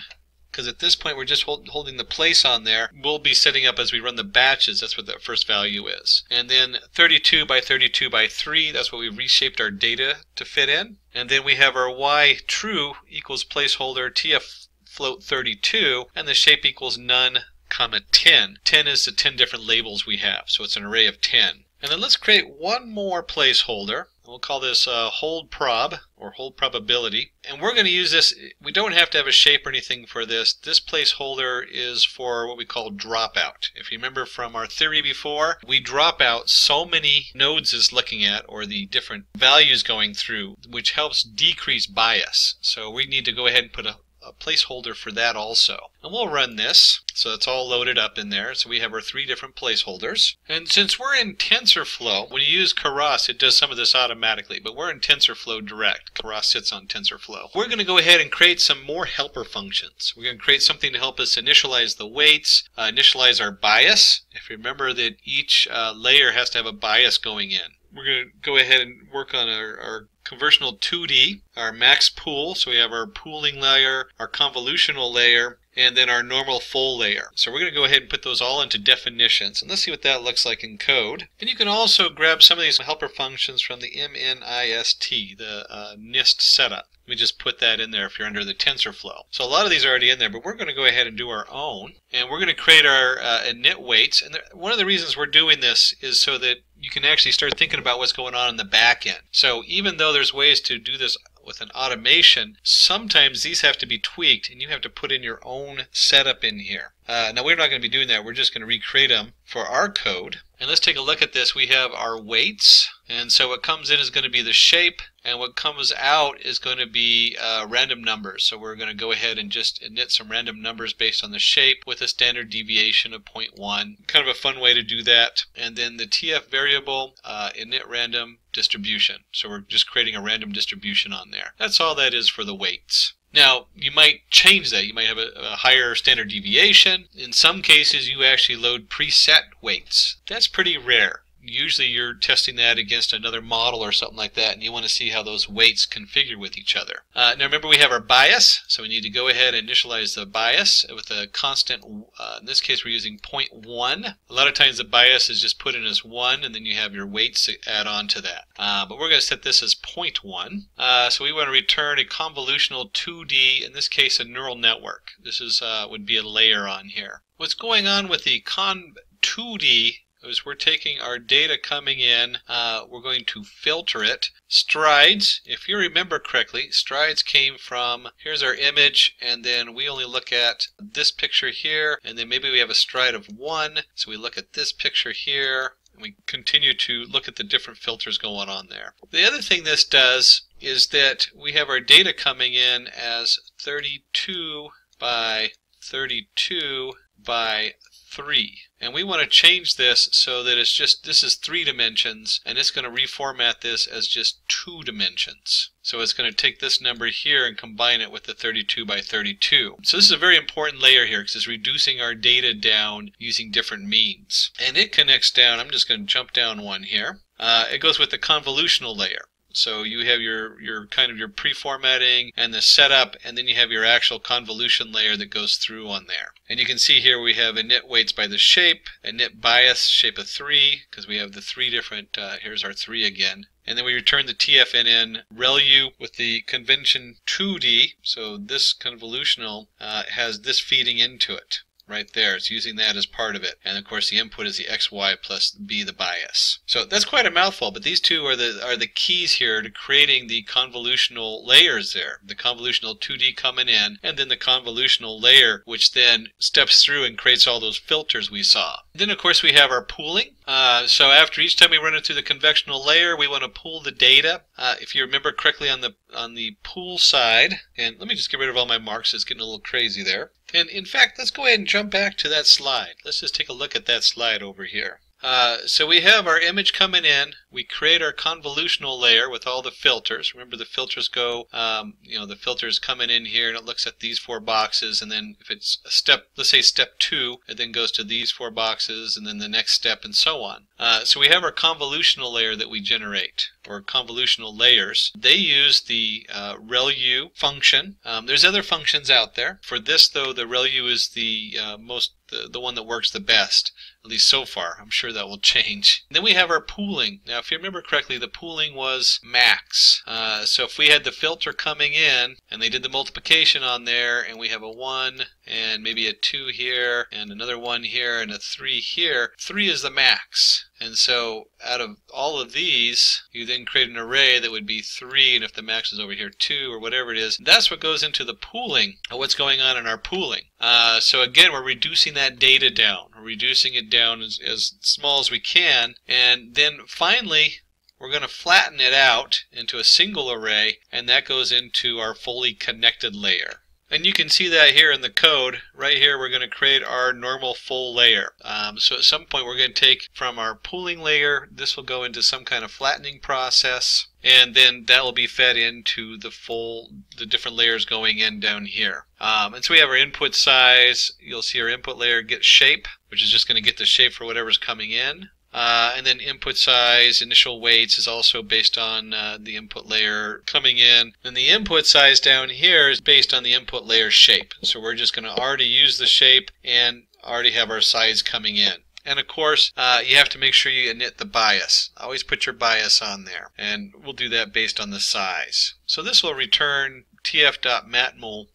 because at this point we're just hold, holding the place on there. We'll be setting up as we run the batches. That's what that first value is. And then thirty-two by thirty-two by three, that's what we've reshaped our data to fit in. And then we have our y true equals placeholder tf float thirty-two, and the shape equals none comma ten. ten is the ten different labels we have, so it's an array of ten. And then let's create one more placeholder. We'll call this uh, hold prob, or hold probability. And we're going to use this. We don't have to have a shape or anything for this. This placeholder is for what we call dropout. If you remember from our theory before, we drop out so many nodes it's looking at, or the different values going through, which helps decrease bias. So we need to go ahead and put a a placeholder for that also. And we'll run this. So it's all loaded up in there. So we have our three different placeholders. And since we're in TensorFlow, when you use Keras, it does some of this automatically, but we're in TensorFlow Direct. Keras sits on TensorFlow. We're going to go ahead and create some more helper functions. We're going to create something to help us initialize the weights, uh, initialize our bias. If you remember that each uh, layer has to have a bias going in. We're going to go ahead and work on our, our conversional two D, our max pool, so we have our pooling layer, our convolutional layer, and then our normal full layer. So we're going to go ahead and put those all into definitions, and let's see what that looks like in code. And you can also grab some of these helper functions from the M N I S T, the uh, NIST setup. Let me just put that in there if you're under the TensorFlow. So a lot of these are already in there, but we're going to go ahead and do our own. And we're going to create our uh, init weights. And there, one of the reasons we're doing this is so that you can actually start thinking about what's going on in the back end. So even though there's ways to do this with an automation, sometimes these have to be tweaked and you have to put in your own setup in here. Uh, now we're not going to be doing that. We're just going to recreate them for our code. And let's take a look at this. We have our weights, and so what comes in is going to be the shape, and what comes out is going to be uh, random numbers. So we're going to go ahead and just init some random numbers based on the shape with a standard deviation of zero point one. Kind of a fun way to do that. And then the T F variable, uh, init random distribution. So we're just creating a random distribution on there. That's all that is for the weights. Now, you might change that. You might have a, a higher standard deviation. In some cases, you actually load preset weights. That's pretty rare. Usually you're testing that against another model or something like that, and you want to see how those weights configure with each other. Uh, now remember, we have our bias, so we need to go ahead and initialize the bias with a constant. Uh, in this case, we're using zero point one. A lot of times the bias is just put in as one, and then you have your weights to add on to that. Uh, but we're going to set this as zero point one. Uh, so we want to return a convolutional two D, in this case a neural network. This is uh, would be a layer on here. What's going on with the conv two D is we're taking our data coming in, uh, we're going to filter it. Strides, if you remember correctly, strides came from, here's our image, and then we only look at this picture here, and then maybe we have a stride of one, so we look at this picture here, and we continue to look at the different filters going on there. The other thing this does is that we have our data coming in as thirty-two by thirty-two by three. And we want to change this so that it's just, this is three dimensions, and it's going to reformat this as just two dimensions. So it's going to take this number here and combine it with the thirty-two by thirty-two. So this is a very important layer here because it's reducing our data down using different means. And it connects down, I'm just going to jump down one here. Uh, it goes with the convolutional layer. So you have your, your kind of your pre-formatting and the setup, and then you have your actual convolution layer that goes through on there. And you can see here we have init weights by the shape, init bias shape of three, because we have the three different, uh, here's our three again. And then we return the T F N N ReLU with the convention two D, so this convolutional uh, has this feeding into it. Right there, it's using that as part of it, and of course the input is the X Y plus B, the bias. So that's quite a mouthful, but these two are the are the keys here to creating the convolutional layers there. The convolutional two D coming in, and then the convolutional layer, which then steps through and creates all those filters we saw. And then of course we have our pooling. Uh, so after each time we run it through the convolutional layer, we want to pool the data. Uh, if you remember correctly, on the on the pool side, and let me just get rid of all my marks. It's getting a little crazy there. And in fact, let's go ahead and jump back to that slide. Let's just take a look at that slide over here. Uh, so we have our image coming in. We create our convolutional layer with all the filters. Remember, the filters go, um, you know, the filters coming in here, and it looks at these four boxes. And then if it's a step, let's say step two, it then goes to these four boxes, and then the next step, and so on. Uh, so we have our convolutional layer that we generate, or convolutional layers. They use the uh, ReLU function. Um, there's other functions out there. For this, though, the ReLU is the uh, most, the, the one that works the best, at least so far. I'm sure that will change. And then we have our pooling. Now, if you remember correctly, the pooling was max. Uh, so if we had the filter coming in, and they did the multiplication on there, and we have a one, and maybe a two here, and another one here, and a three here, three is the max. And so out of all of these, you then create an array that would be three, and if the max is over here, two, or whatever it is. That's what goes into the pooling, what's going on in our pooling. Uh, so again, we're reducing that data down. We're reducing it down as, as small as we can. And then finally, we're going to flatten it out into a single array, and that goes into our fully connected layer. And you can see that here in the code. Right here we're going to create our normal full layer. Um, so at some point we're going to take from our pooling layer, this will go into some kind of flattening process, and then that will be fed into the full, the different layers going in down here. Um, and so we have our input size. You'll see our input layer get shape, which is just going to get the shape for whatever's coming in. Uh, and then input size, initial weights is also based on uh, the input layer coming in. And the input size down here is based on the input layer shape. So we're just going to already use the shape and already have our size coming in. And of course, uh, you have to make sure you init the bias. Always put your bias on there. And we'll do that based on the size. So this will return tf.matmul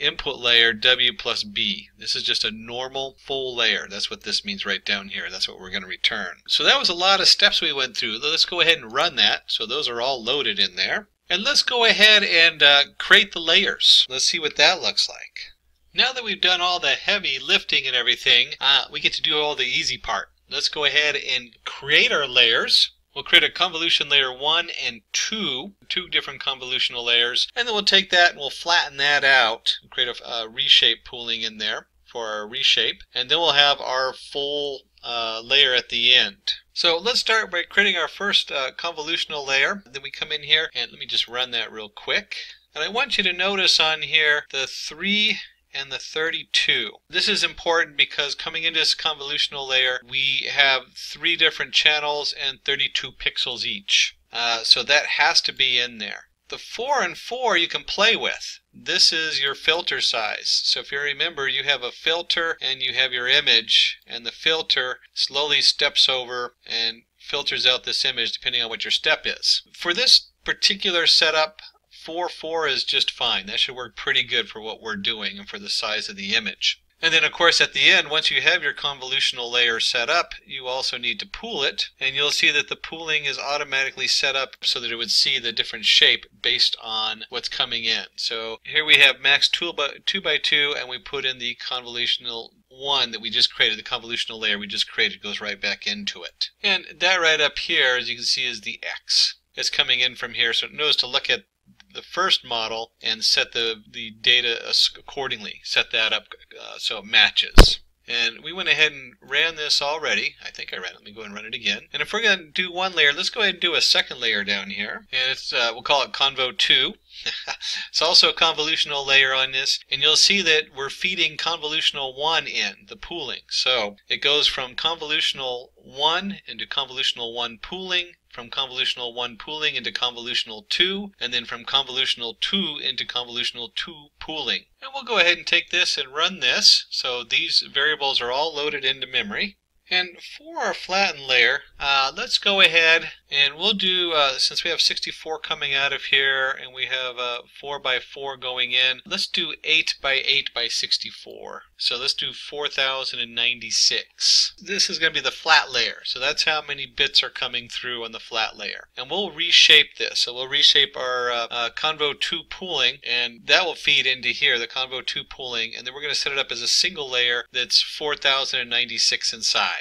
input layer w plus b. This is just a normal full layer. That's what this means right down here. That's what we're going to return. So that was a lot of steps we went through. Let's go ahead and run that. So those are all loaded in there. And let's go ahead and uh, create the layers. Let's see what that looks like. Now that we've done all the heavy lifting and everything, uh, we get to do all the easy part. Let's go ahead and create our layers. We'll create a convolution layer one and two, two different convolutional layers, and then we'll take that and we'll flatten that out, create a uh, reshape pooling in there for our reshape, and then we'll have our full uh, layer at the end. So let's start by creating our first uh, convolutional layer. Then we come in here, and let me just run that real quick. And I want you to notice on here the three and the thirty-two. This is important because coming into this convolutional layer, we have three different channels and thirty-two pixels each. Uh, so that has to be in there. The four and four you can play with. This is your filter size. So if you remember, you have a filter and you have your image, and the filter slowly steps over and filters out this image depending on what your step is. For this particular setup, four four is just fine. That should work pretty good for what we're doing and for the size of the image. And then of course at the end, once you have your convolutional layer set up, you also need to pool it, and you'll see that the pooling is automatically set up so that it would see the different shape based on what's coming in. So here we have max two by two, by two and we put in the convolutional one that we just created. The convolutional layer we just created goes right back into it. And that right up here, as you can see, is the X. It's coming in from here, so it knows to look at the first model and set the, the data accordingly, set that up uh, so it matches. And we went ahead and ran this already. I think I ran it. Let me go and run it again. And if we're going to do one layer, let's go ahead and do a second layer down here. And it's uh, we'll call it convo two. It's also a convolutional layer on this. And you'll see that we're feeding convolutional one in, the pooling. So it goes from convolutional one into convolutional one pooling, from convolutional one pooling into convolutional two, and then from convolutional two into convolutional two pooling. And we'll go ahead and take this and run this. So these variables are all loaded into memory. And for our flattened layer, uh, let's go ahead and we'll do, uh, since we have sixty-four coming out of here and we have uh, four by four going in, let's do eight by eight by sixty-four. So let's do four thousand ninety-six. This is going to be the flat layer. So that's how many bits are coming through on the flat layer. And we'll reshape this. So we'll reshape our uh, uh, convo two pooling, and that will feed into here, the convo two pooling. And then we're going to set it up as a single layer that's four thousand ninety-six in size.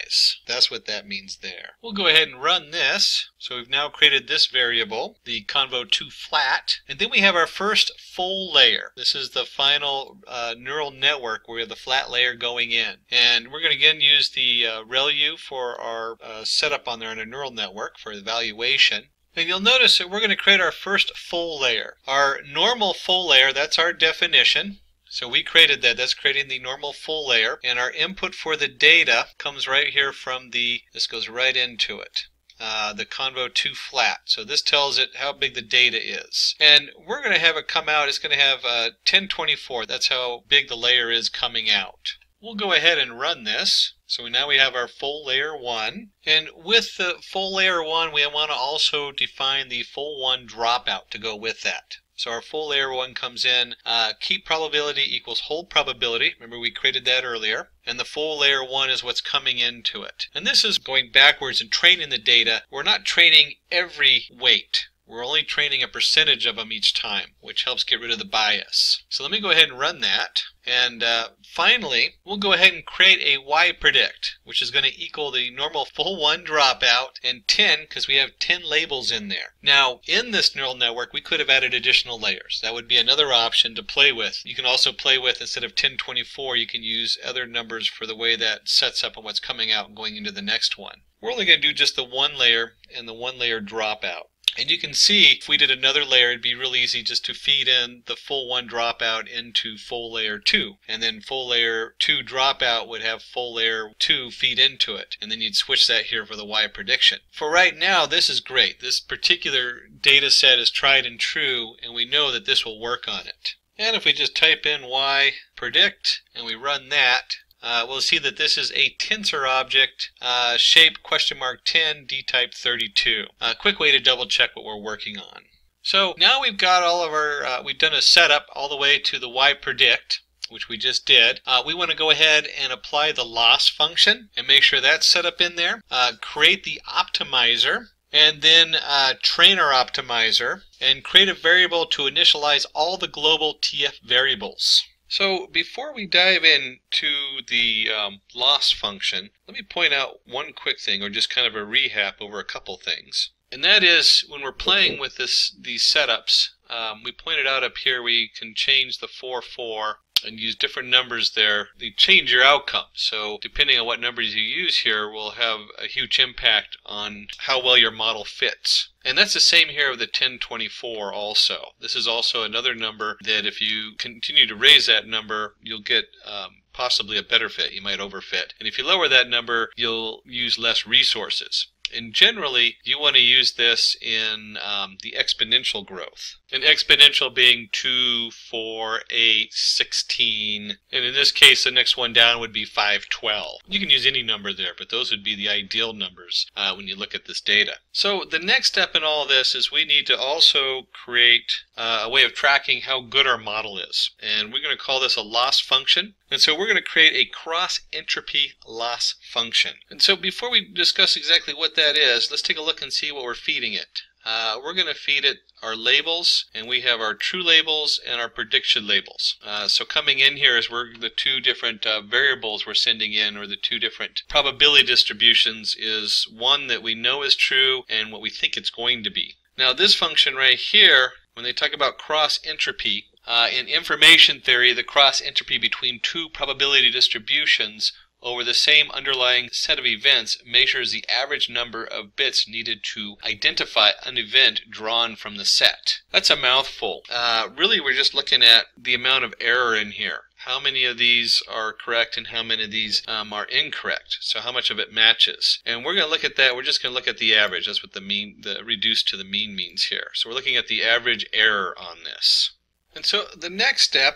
That's what that means there. We'll go ahead and run this. So we've now created this variable, the convo two flat. And then we have our first full layer. This is the final uh, neural network where we have the flat layer going in. And we're going to again use the uh, ReLU for our uh, setup on there in a neural network for evaluation. And you'll notice that we're going to create our first full layer. Our normal full layer, that's our definition. So we created that. That's creating the normal full layer. And our input for the data comes right here from the, this goes right into it. Uh, the convo two flat. So this tells it how big the data is. And we're going to have it come out. It's going to have uh, ten twenty-four. That's how big the layer is coming out. We'll go ahead and run this. So now we have our full layer one. And with the full layer one, we want to also define the full one dropout to go with that. So our full layer one comes in, uh, key probability equals whole probability. Remember we created that earlier. And the full layer one is what's coming into it. And this is going backwards and training the data. We're not training every weight. We're only training a percentage of them each time, which helps get rid of the bias. So let me go ahead and run that. And uh, finally, we'll go ahead and create a Y predict, which is going to equal the normal full one dropout and ten, because we have ten labels in there. Now, in this neural network, we could have added additional layers. That would be another option to play with. You can also play with, instead of ten twenty-four, you can use other numbers for the way that sets up and what's coming out and going into the next one. We're only going to do just the one layer and the one layer dropout. And you can see if we did another layer, it'd be real easy just to feed in the full one dropout into full layer two. And then full layer two dropout would have full layer two feed into it. And then you'd switch that here for the Y prediction. For right now, this is great. This particular data set is tried and true, and we know that this will work on it. And if we just type in Y predict and we run that, Uh, we'll see that this is a tensor object, uh, shape question mark ten, d-type thirty-two. A quick way to double check what we're working on. So now we've got all of our, uh, we've done a setup all the way to the Y predict, which we just did. Uh, we want to go ahead and apply the loss function and make sure that's set up in there. Uh, create the optimizer, and then uh, train our optimizer, and create a variable to initialize all the global T F variables. So before we dive into the um, loss function, let me point out one quick thing, or just kind of a rehab over a couple things. And that is, when we're playing with this these setups, um, we pointed out up here we can change the four four and use different numbers there. They change your outcome. So depending on what numbers you use here will have a huge impact on how well your model fits. And that's the same here with the ten twenty-four also. This is also another number that if you continue to raise that number, you'll get um, possibly a better fit. You might overfit. And if you lower that number, you'll use less resources. And generally, you want to use this in um, the exponential growth. And exponential being two, four, eight, sixteen. And in this case, the next one down would be five, twelve. You can use any number there, but those would be the ideal numbers uh, when you look at this data. So the next step in all this is we need to also create uh, a way of tracking how good our model is. And we're going to call this a loss function. And so we're going to create a cross-entropy loss function. And so before we discuss exactly what that is, let's take a look and see what we're feeding it. Uh, we're going to feed it our labels, and we have our true labels and our prediction labels. Uh, so coming in here is where the two different uh, variables we're sending in, or the two different probability distributions, is one that we know is true and what we think it's going to be. Now this function right here, when they talk about cross-entropy, Uh, in information theory, the cross-entropy between two probability distributions over the same underlying set of events measures the average number of bits needed to identify an event drawn from the set. That's a mouthful. Uh, really, we're just looking at the amount of error in here. How many of these are correct and how many of these um, are incorrect? So how much of it matches? And we're going to look at that. We're just going to look at the average. That's what the mean, the reduced to the mean means here. So we're looking at the average error on this. And so the next step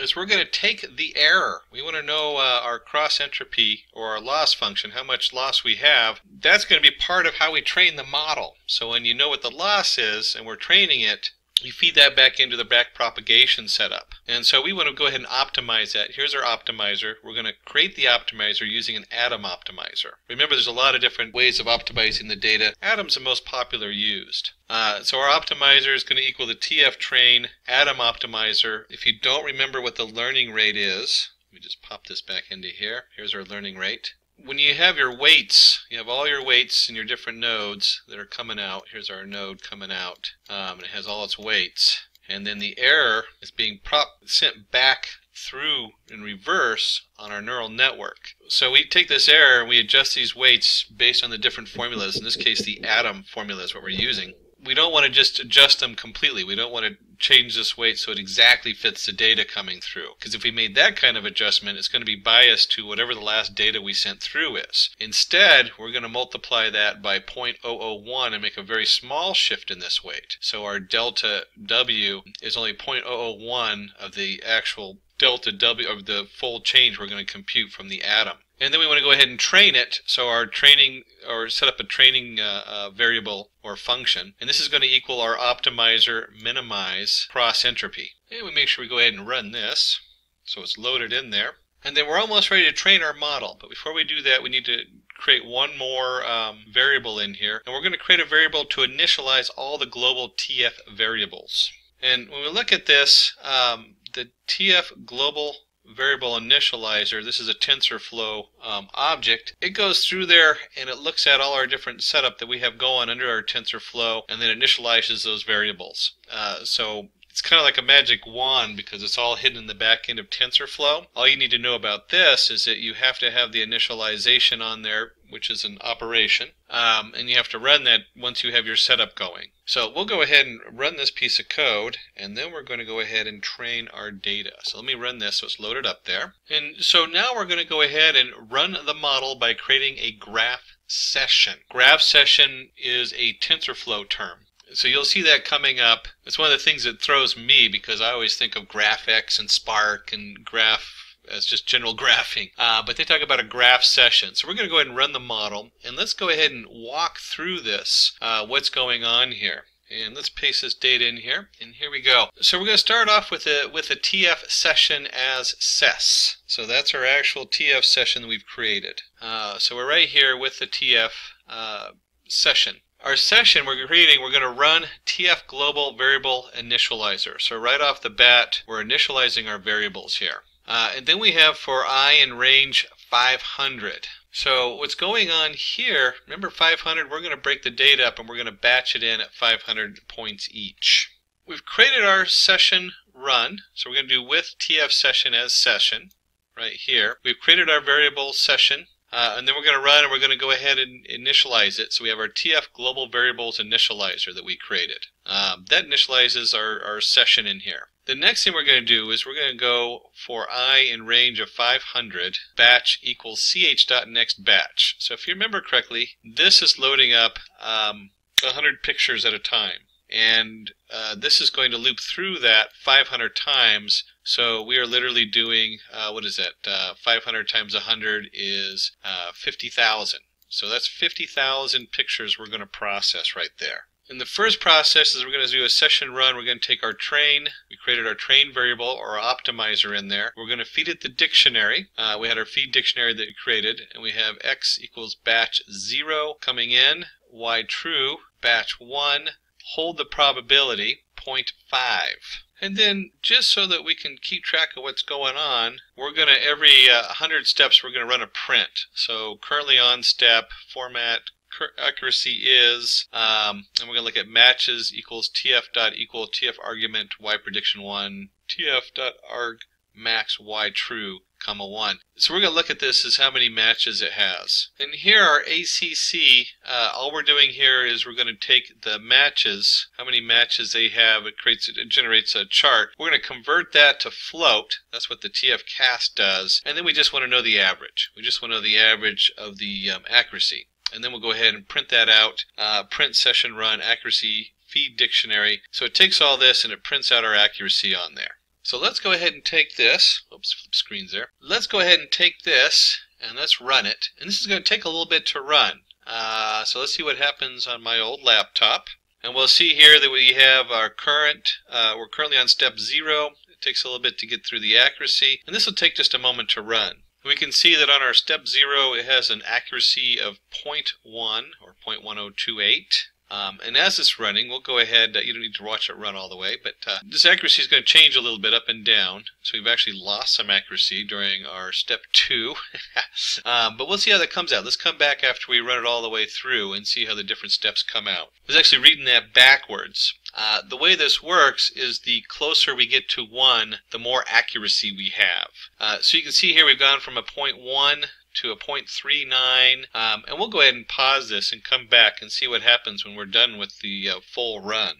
is we're going to take the error. We want to know uh, our cross entropy or our loss function, how much loss we have. That's going to be part of how we train the model. So when you know what the loss is and we're training it, you feed that back into the back propagation setup. And so we want to go ahead and optimize that. Here's our optimizer. We're going to create the optimizer using an Adam optimizer. Remember, there's a lot of different ways of optimizing the data. Adam's the most popular used. Uh, so our optimizer is going to equal the T F train Adam optimizer. If you don't remember what the learning rate is, let me just pop this back into here. Here's our learning rate. When you have your weights, you have all your weights and your different nodes that are coming out. Here's our node coming out, um, and it has all its weights. And then the error is being prop sent back through in reverse on our neural network. So we take this error and we adjust these weights based on the different formulas. In this case, the Adam formula is what we're using. We don't want to just adjust them completely. We don't want to change this weight so it exactly fits the data coming through. Because if we made that kind of adjustment, it's going to be biased to whatever the last data we sent through is. Instead, we're going to multiply that by zero point zero zero one and make a very small shift in this weight. So our delta W is only zero point zero zero one of the actual delta W of the full change we're going to compute from the Adam. And then we want to go ahead and train it. So our training, or set up a training uh, uh, variable or function. And this is going to equal our optimizer minimize cross entropy. And we make sure we go ahead and run this. So it's loaded in there. And then we're almost ready to train our model. But before we do that, we need to create one more um, variable in here. And we're going to create a variable to initialize all the global T F variables. And when we look at this, um, the T F global variable initializer, this is a TensorFlow um, object. It goes through there and it looks at all our different setup that we have going under our TensorFlow and then initializes those variables. Uh, so it's kind of like a magic wand because it's all hidden in the back end of TensorFlow. All you need to know about this is that you have to have the initialization on there, which is an operation, um, and you have to run that once you have your setup going. So we'll go ahead and run this piece of code, and then we're going to go ahead and train our data. So let me run this so it's loaded up there. And so now we're going to go ahead and run the model by creating a graph session. Graph session is a TensorFlow term. So you'll see that coming up. It's one of the things that throws me because I always think of GraphX and Spark and graph as just general graphing, uh, but they talk about a graph session. So we're going to go ahead and run the model, and let's go ahead and walk through this, uh, what's going on here. And let's paste this data in here, and here we go. So we're going to start off with a, with a T F session as ses. So that's our actual T F session that we've created. Uh, so we're right here with the T F uh, session. Our session we're creating, we're going to run T F global variable initializer. So right off the bat, we're initializing our variables here. Uh, and then we have for I in range five hundred. So what's going on here, remember five hundred, we're going to break the data up and we're going to batch it in at five hundred points each. We've created our session run, so we're going to do with T F session as session right here. We've created our variable session, uh, and then we're going to run and we're going to go ahead and initialize it. So we have our T F global variables initializer that we created. Um, that initializes our, our session in here. The next thing we're going to do is we're going to go for I in range of five hundred, batch equals ch.next batch. So if you remember correctly, this is loading up um, one hundred pictures at a time. And uh, this is going to loop through that five hundred times. So we are literally doing, uh, what is that? Uh, five hundred times one hundred is uh, fifty thousand. So that's fifty thousand pictures we're going to process right there. And the first process is we're going to do a session run. We're going to take our train. We created our train variable or our optimizer in there. We're going to feed it the dictionary. Uh, we had our feed dictionary that we created. And we have x equals batch zero coming in. Y true, batch one, hold the probability, zero point five. And then just so that we can keep track of what's going on, we're going to, every uh, one hundred steps, we're going to run a print. So currently on step, format, accuracy is, um, and we're going to look at matches equals tf.equal tf argument y prediction one tf.arg max y true comma one. So we're going to look at this as how many matches it has. And here our A C C, uh, all we're doing here is we're going to take the matches, how many matches they have. It creates, it generates a chart. We're going to convert that to float. That's what the tfcast does. And then we just want to know the average. We just want to know the average of the um, accuracy. And then we'll go ahead and print that out, uh, print session run accuracy feed dictionary. So it takes all this and it prints out our accuracy on there. So let's go ahead and take this, oops, flip screens there. Let's go ahead and take this and let's run it. And this is going to take a little bit to run. Uh, so let's see what happens on my old laptop. And we'll see here that we have our current, uh, we're currently on step zero. It takes a little bit to get through the accuracy. And this will take just a moment to run. We can see that on our step zero, it has an accuracy of zero point one or zero point one zero two eight. Um, and as it's running, we'll go ahead, uh, you don't need to watch it run all the way, but uh, this accuracy is going to change a little bit up and down. So we've actually lost some accuracy during our step two. um, but we'll see how that comes out. Let's come back after we run it all the way through and see how the different steps come out. I was actually reading that backwards. Uh, the way this works is the closer we get to one, the more accuracy we have. Uh, so you can see here we've gone from a zero point one to a zero point three nine, um, and we'll go ahead and pause this and come back and see what happens when we're done with the uh, full run.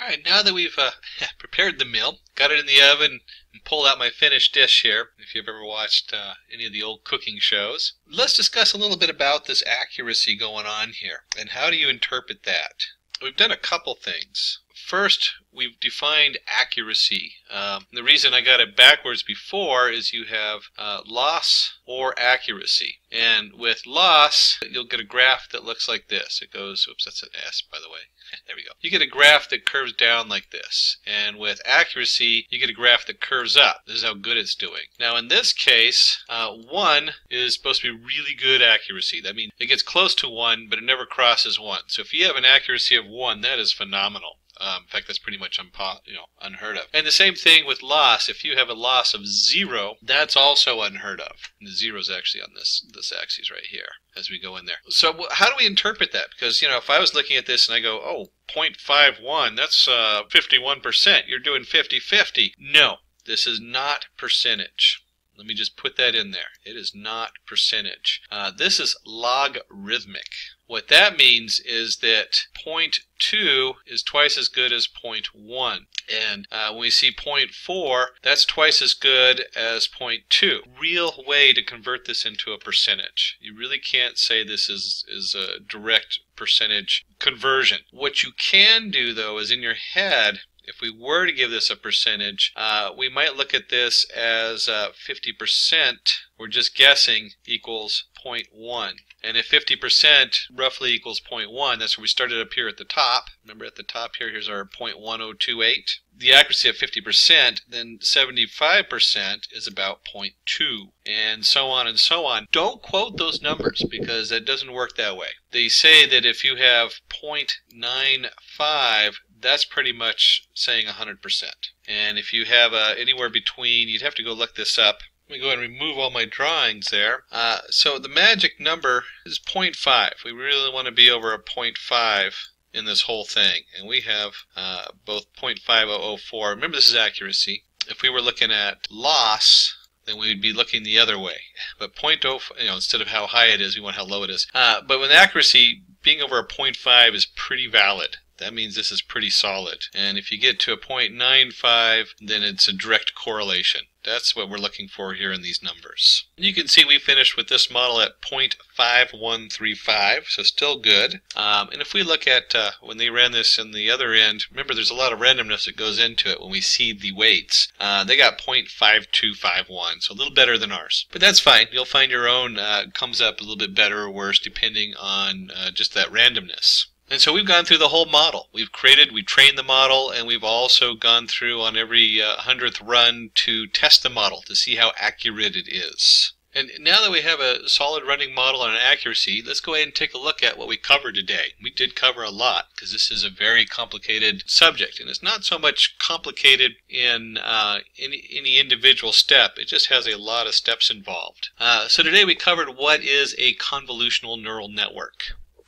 All right, now that we've uh, prepared the meal, got it in the oven, and pulled out my finished dish here, if you've ever watched uh, any of the old cooking shows, let's discuss a little bit about this accuracy going on here, and how do you interpret that? We've done a couple things. first, we've defined accuracy. Um, the reason I got it backwards before is you have uh, loss or accuracy. And with loss, you'll get a graph that looks like this. It goes, oops, that's an S, by the way. There we go. You get a graph that curves down like this. And with accuracy, you get a graph that curves up. This is how good it's doing. Now, in this case, uh, one is supposed to be really good accuracy. That means it gets close to one, but it never crosses one. So if you have an accuracy of one, that is phenomenal. Um, in fact, that's pretty much unpo you know, unheard of. And the same thing with loss. If you have a loss of zero, that's also unheard of. And the zero is actually on this this axis right here as we go in there. So how do we interpret that? Because, you know, if I was looking at this and I go, oh, zero point five one, that's uh, fifty-one percent. You're doing fifty fifty. No, this is not percentage. Let me just put that in there. It is not percentage. Uh, this is logarithmic. What that means is that zero point two is twice as good as zero point one. And uh, when we see zero point four, that's twice as good as zero point two. Real way to convert this into a percentage. You really can't say this is, is a direct percentage conversion. What you can do, though, is in your head, if we were to give this a percentage, uh, we might look at this as uh, fifty percent, we're just guessing, equals zero point one. And if fifty percent roughly equals zero point one, that's where we started up here at the top. Remember at the top here, here's our zero point one zero two eight. The accuracy of fifty percent, then seventy-five percent is about zero point two, and so on and so on. Don't quote those numbers because that doesn't work that way. They say that if you have zero point nine five, that's pretty much saying one hundred percent. And if you have uh, anywhere between, you'd have to go look this up. Let me go ahead and remove all my drawings there. Uh, so the magic number is zero point five. We really want to be over a zero point five in this whole thing. And we have uh, both zero point five zero zero four. Remember, this is accuracy. If we were looking at loss, then we'd be looking the other way. But zero point zero, you know, instead of how high it is, we want how low it is. Uh, but with accuracy, being over a zero point five is pretty valid. That means this is pretty solid. And if you get to a zero point nine five, then it's a direct correlation. That's what we're looking for here in these numbers. And you can see we finished with this model at zero point five one three five, so still good. Um, and if we look at uh, when they ran this in the other end, remember there's a lot of randomness that goes into it when we seed the weights. Uh, they got zero point five two five one, so a little better than ours. But that's fine. You'll find your own uh, comes up a little bit better or worse depending on uh, just that randomness. And so we've gone through the whole model. We've created, we've trained the model, and we've also gone through on every uh, hundredth run to test the model to see how accurate it is. And now that we have a solid running model on accuracy, let's go ahead and take a look at what we covered today. We did cover a lot because this is a very complicated subject, and it's not so much complicated in uh, any, any individual step. It just has a lot of steps involved. Uh, so today we covered what is a convolutional neural network.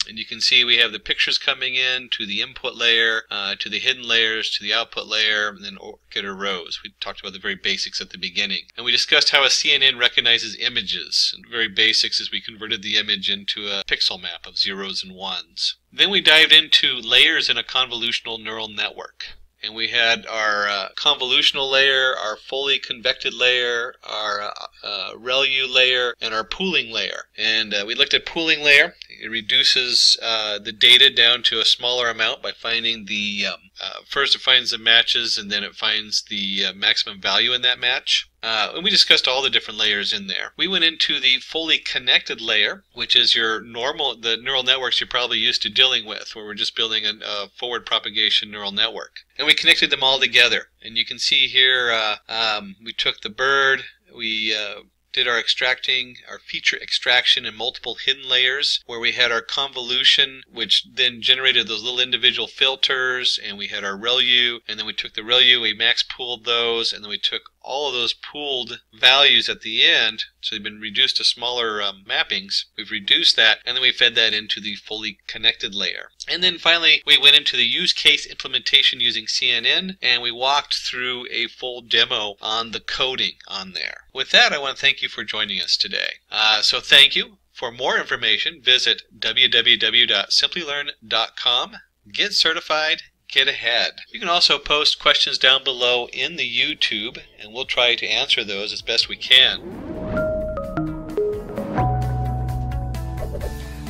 And you can see we have the pictures coming in to the input layer, uh, to the hidden layers, to the output layer, and then orchid or rows. We talked about the very basics at the beginning. And we discussed how a C N N recognizes images. And the very basics is we converted the image into a pixel map of zeros and ones. Then we dived into layers in a convolutional neural network. And we had our uh, convolutional layer, our fully convected layer, our uh, uh, ReLU layer, and our pooling layer. And uh, we looked at pooling layer. It reduces uh, the data down to a smaller amount by finding the, um, uh, first it finds the matches and then it finds the uh, maximum value in that match. Uh, and we discussed all the different layers in there. We went into the fully connected layer, which is your normal, the neural networks you're probably used to dealing with, where we're just building a, a forward propagation neural network. And we connected them all together. And you can see here, uh, um, we took the bird, we uh, did our extracting, our feature extraction in multiple hidden layers, where we had our convolution, which then generated those little individual filters, and we had our ReLU, and then we took the ReLU, we max pooled those, and then we took all of those pooled values at the end, so they've been reduced to smaller um, mappings. We've reduced that, and then we fed that into the fully connected layer. And then finally, we went into the use case implementation using C N N, and we walked through a full demo on the coding on there. With that, I want to thank you for joining us today. Uh, so thank you. For more information, visit w w w dot simply learn dot com. Get certified. Get ahead. You can also post questions down below in the YouTube, and we'll try to answer those as best we can.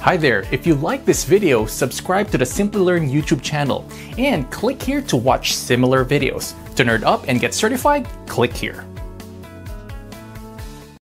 Hi there, if you like this video, subscribe to the Simplilearn YouTube channel and click here to watch similar videos. To nerd up and get certified, click here.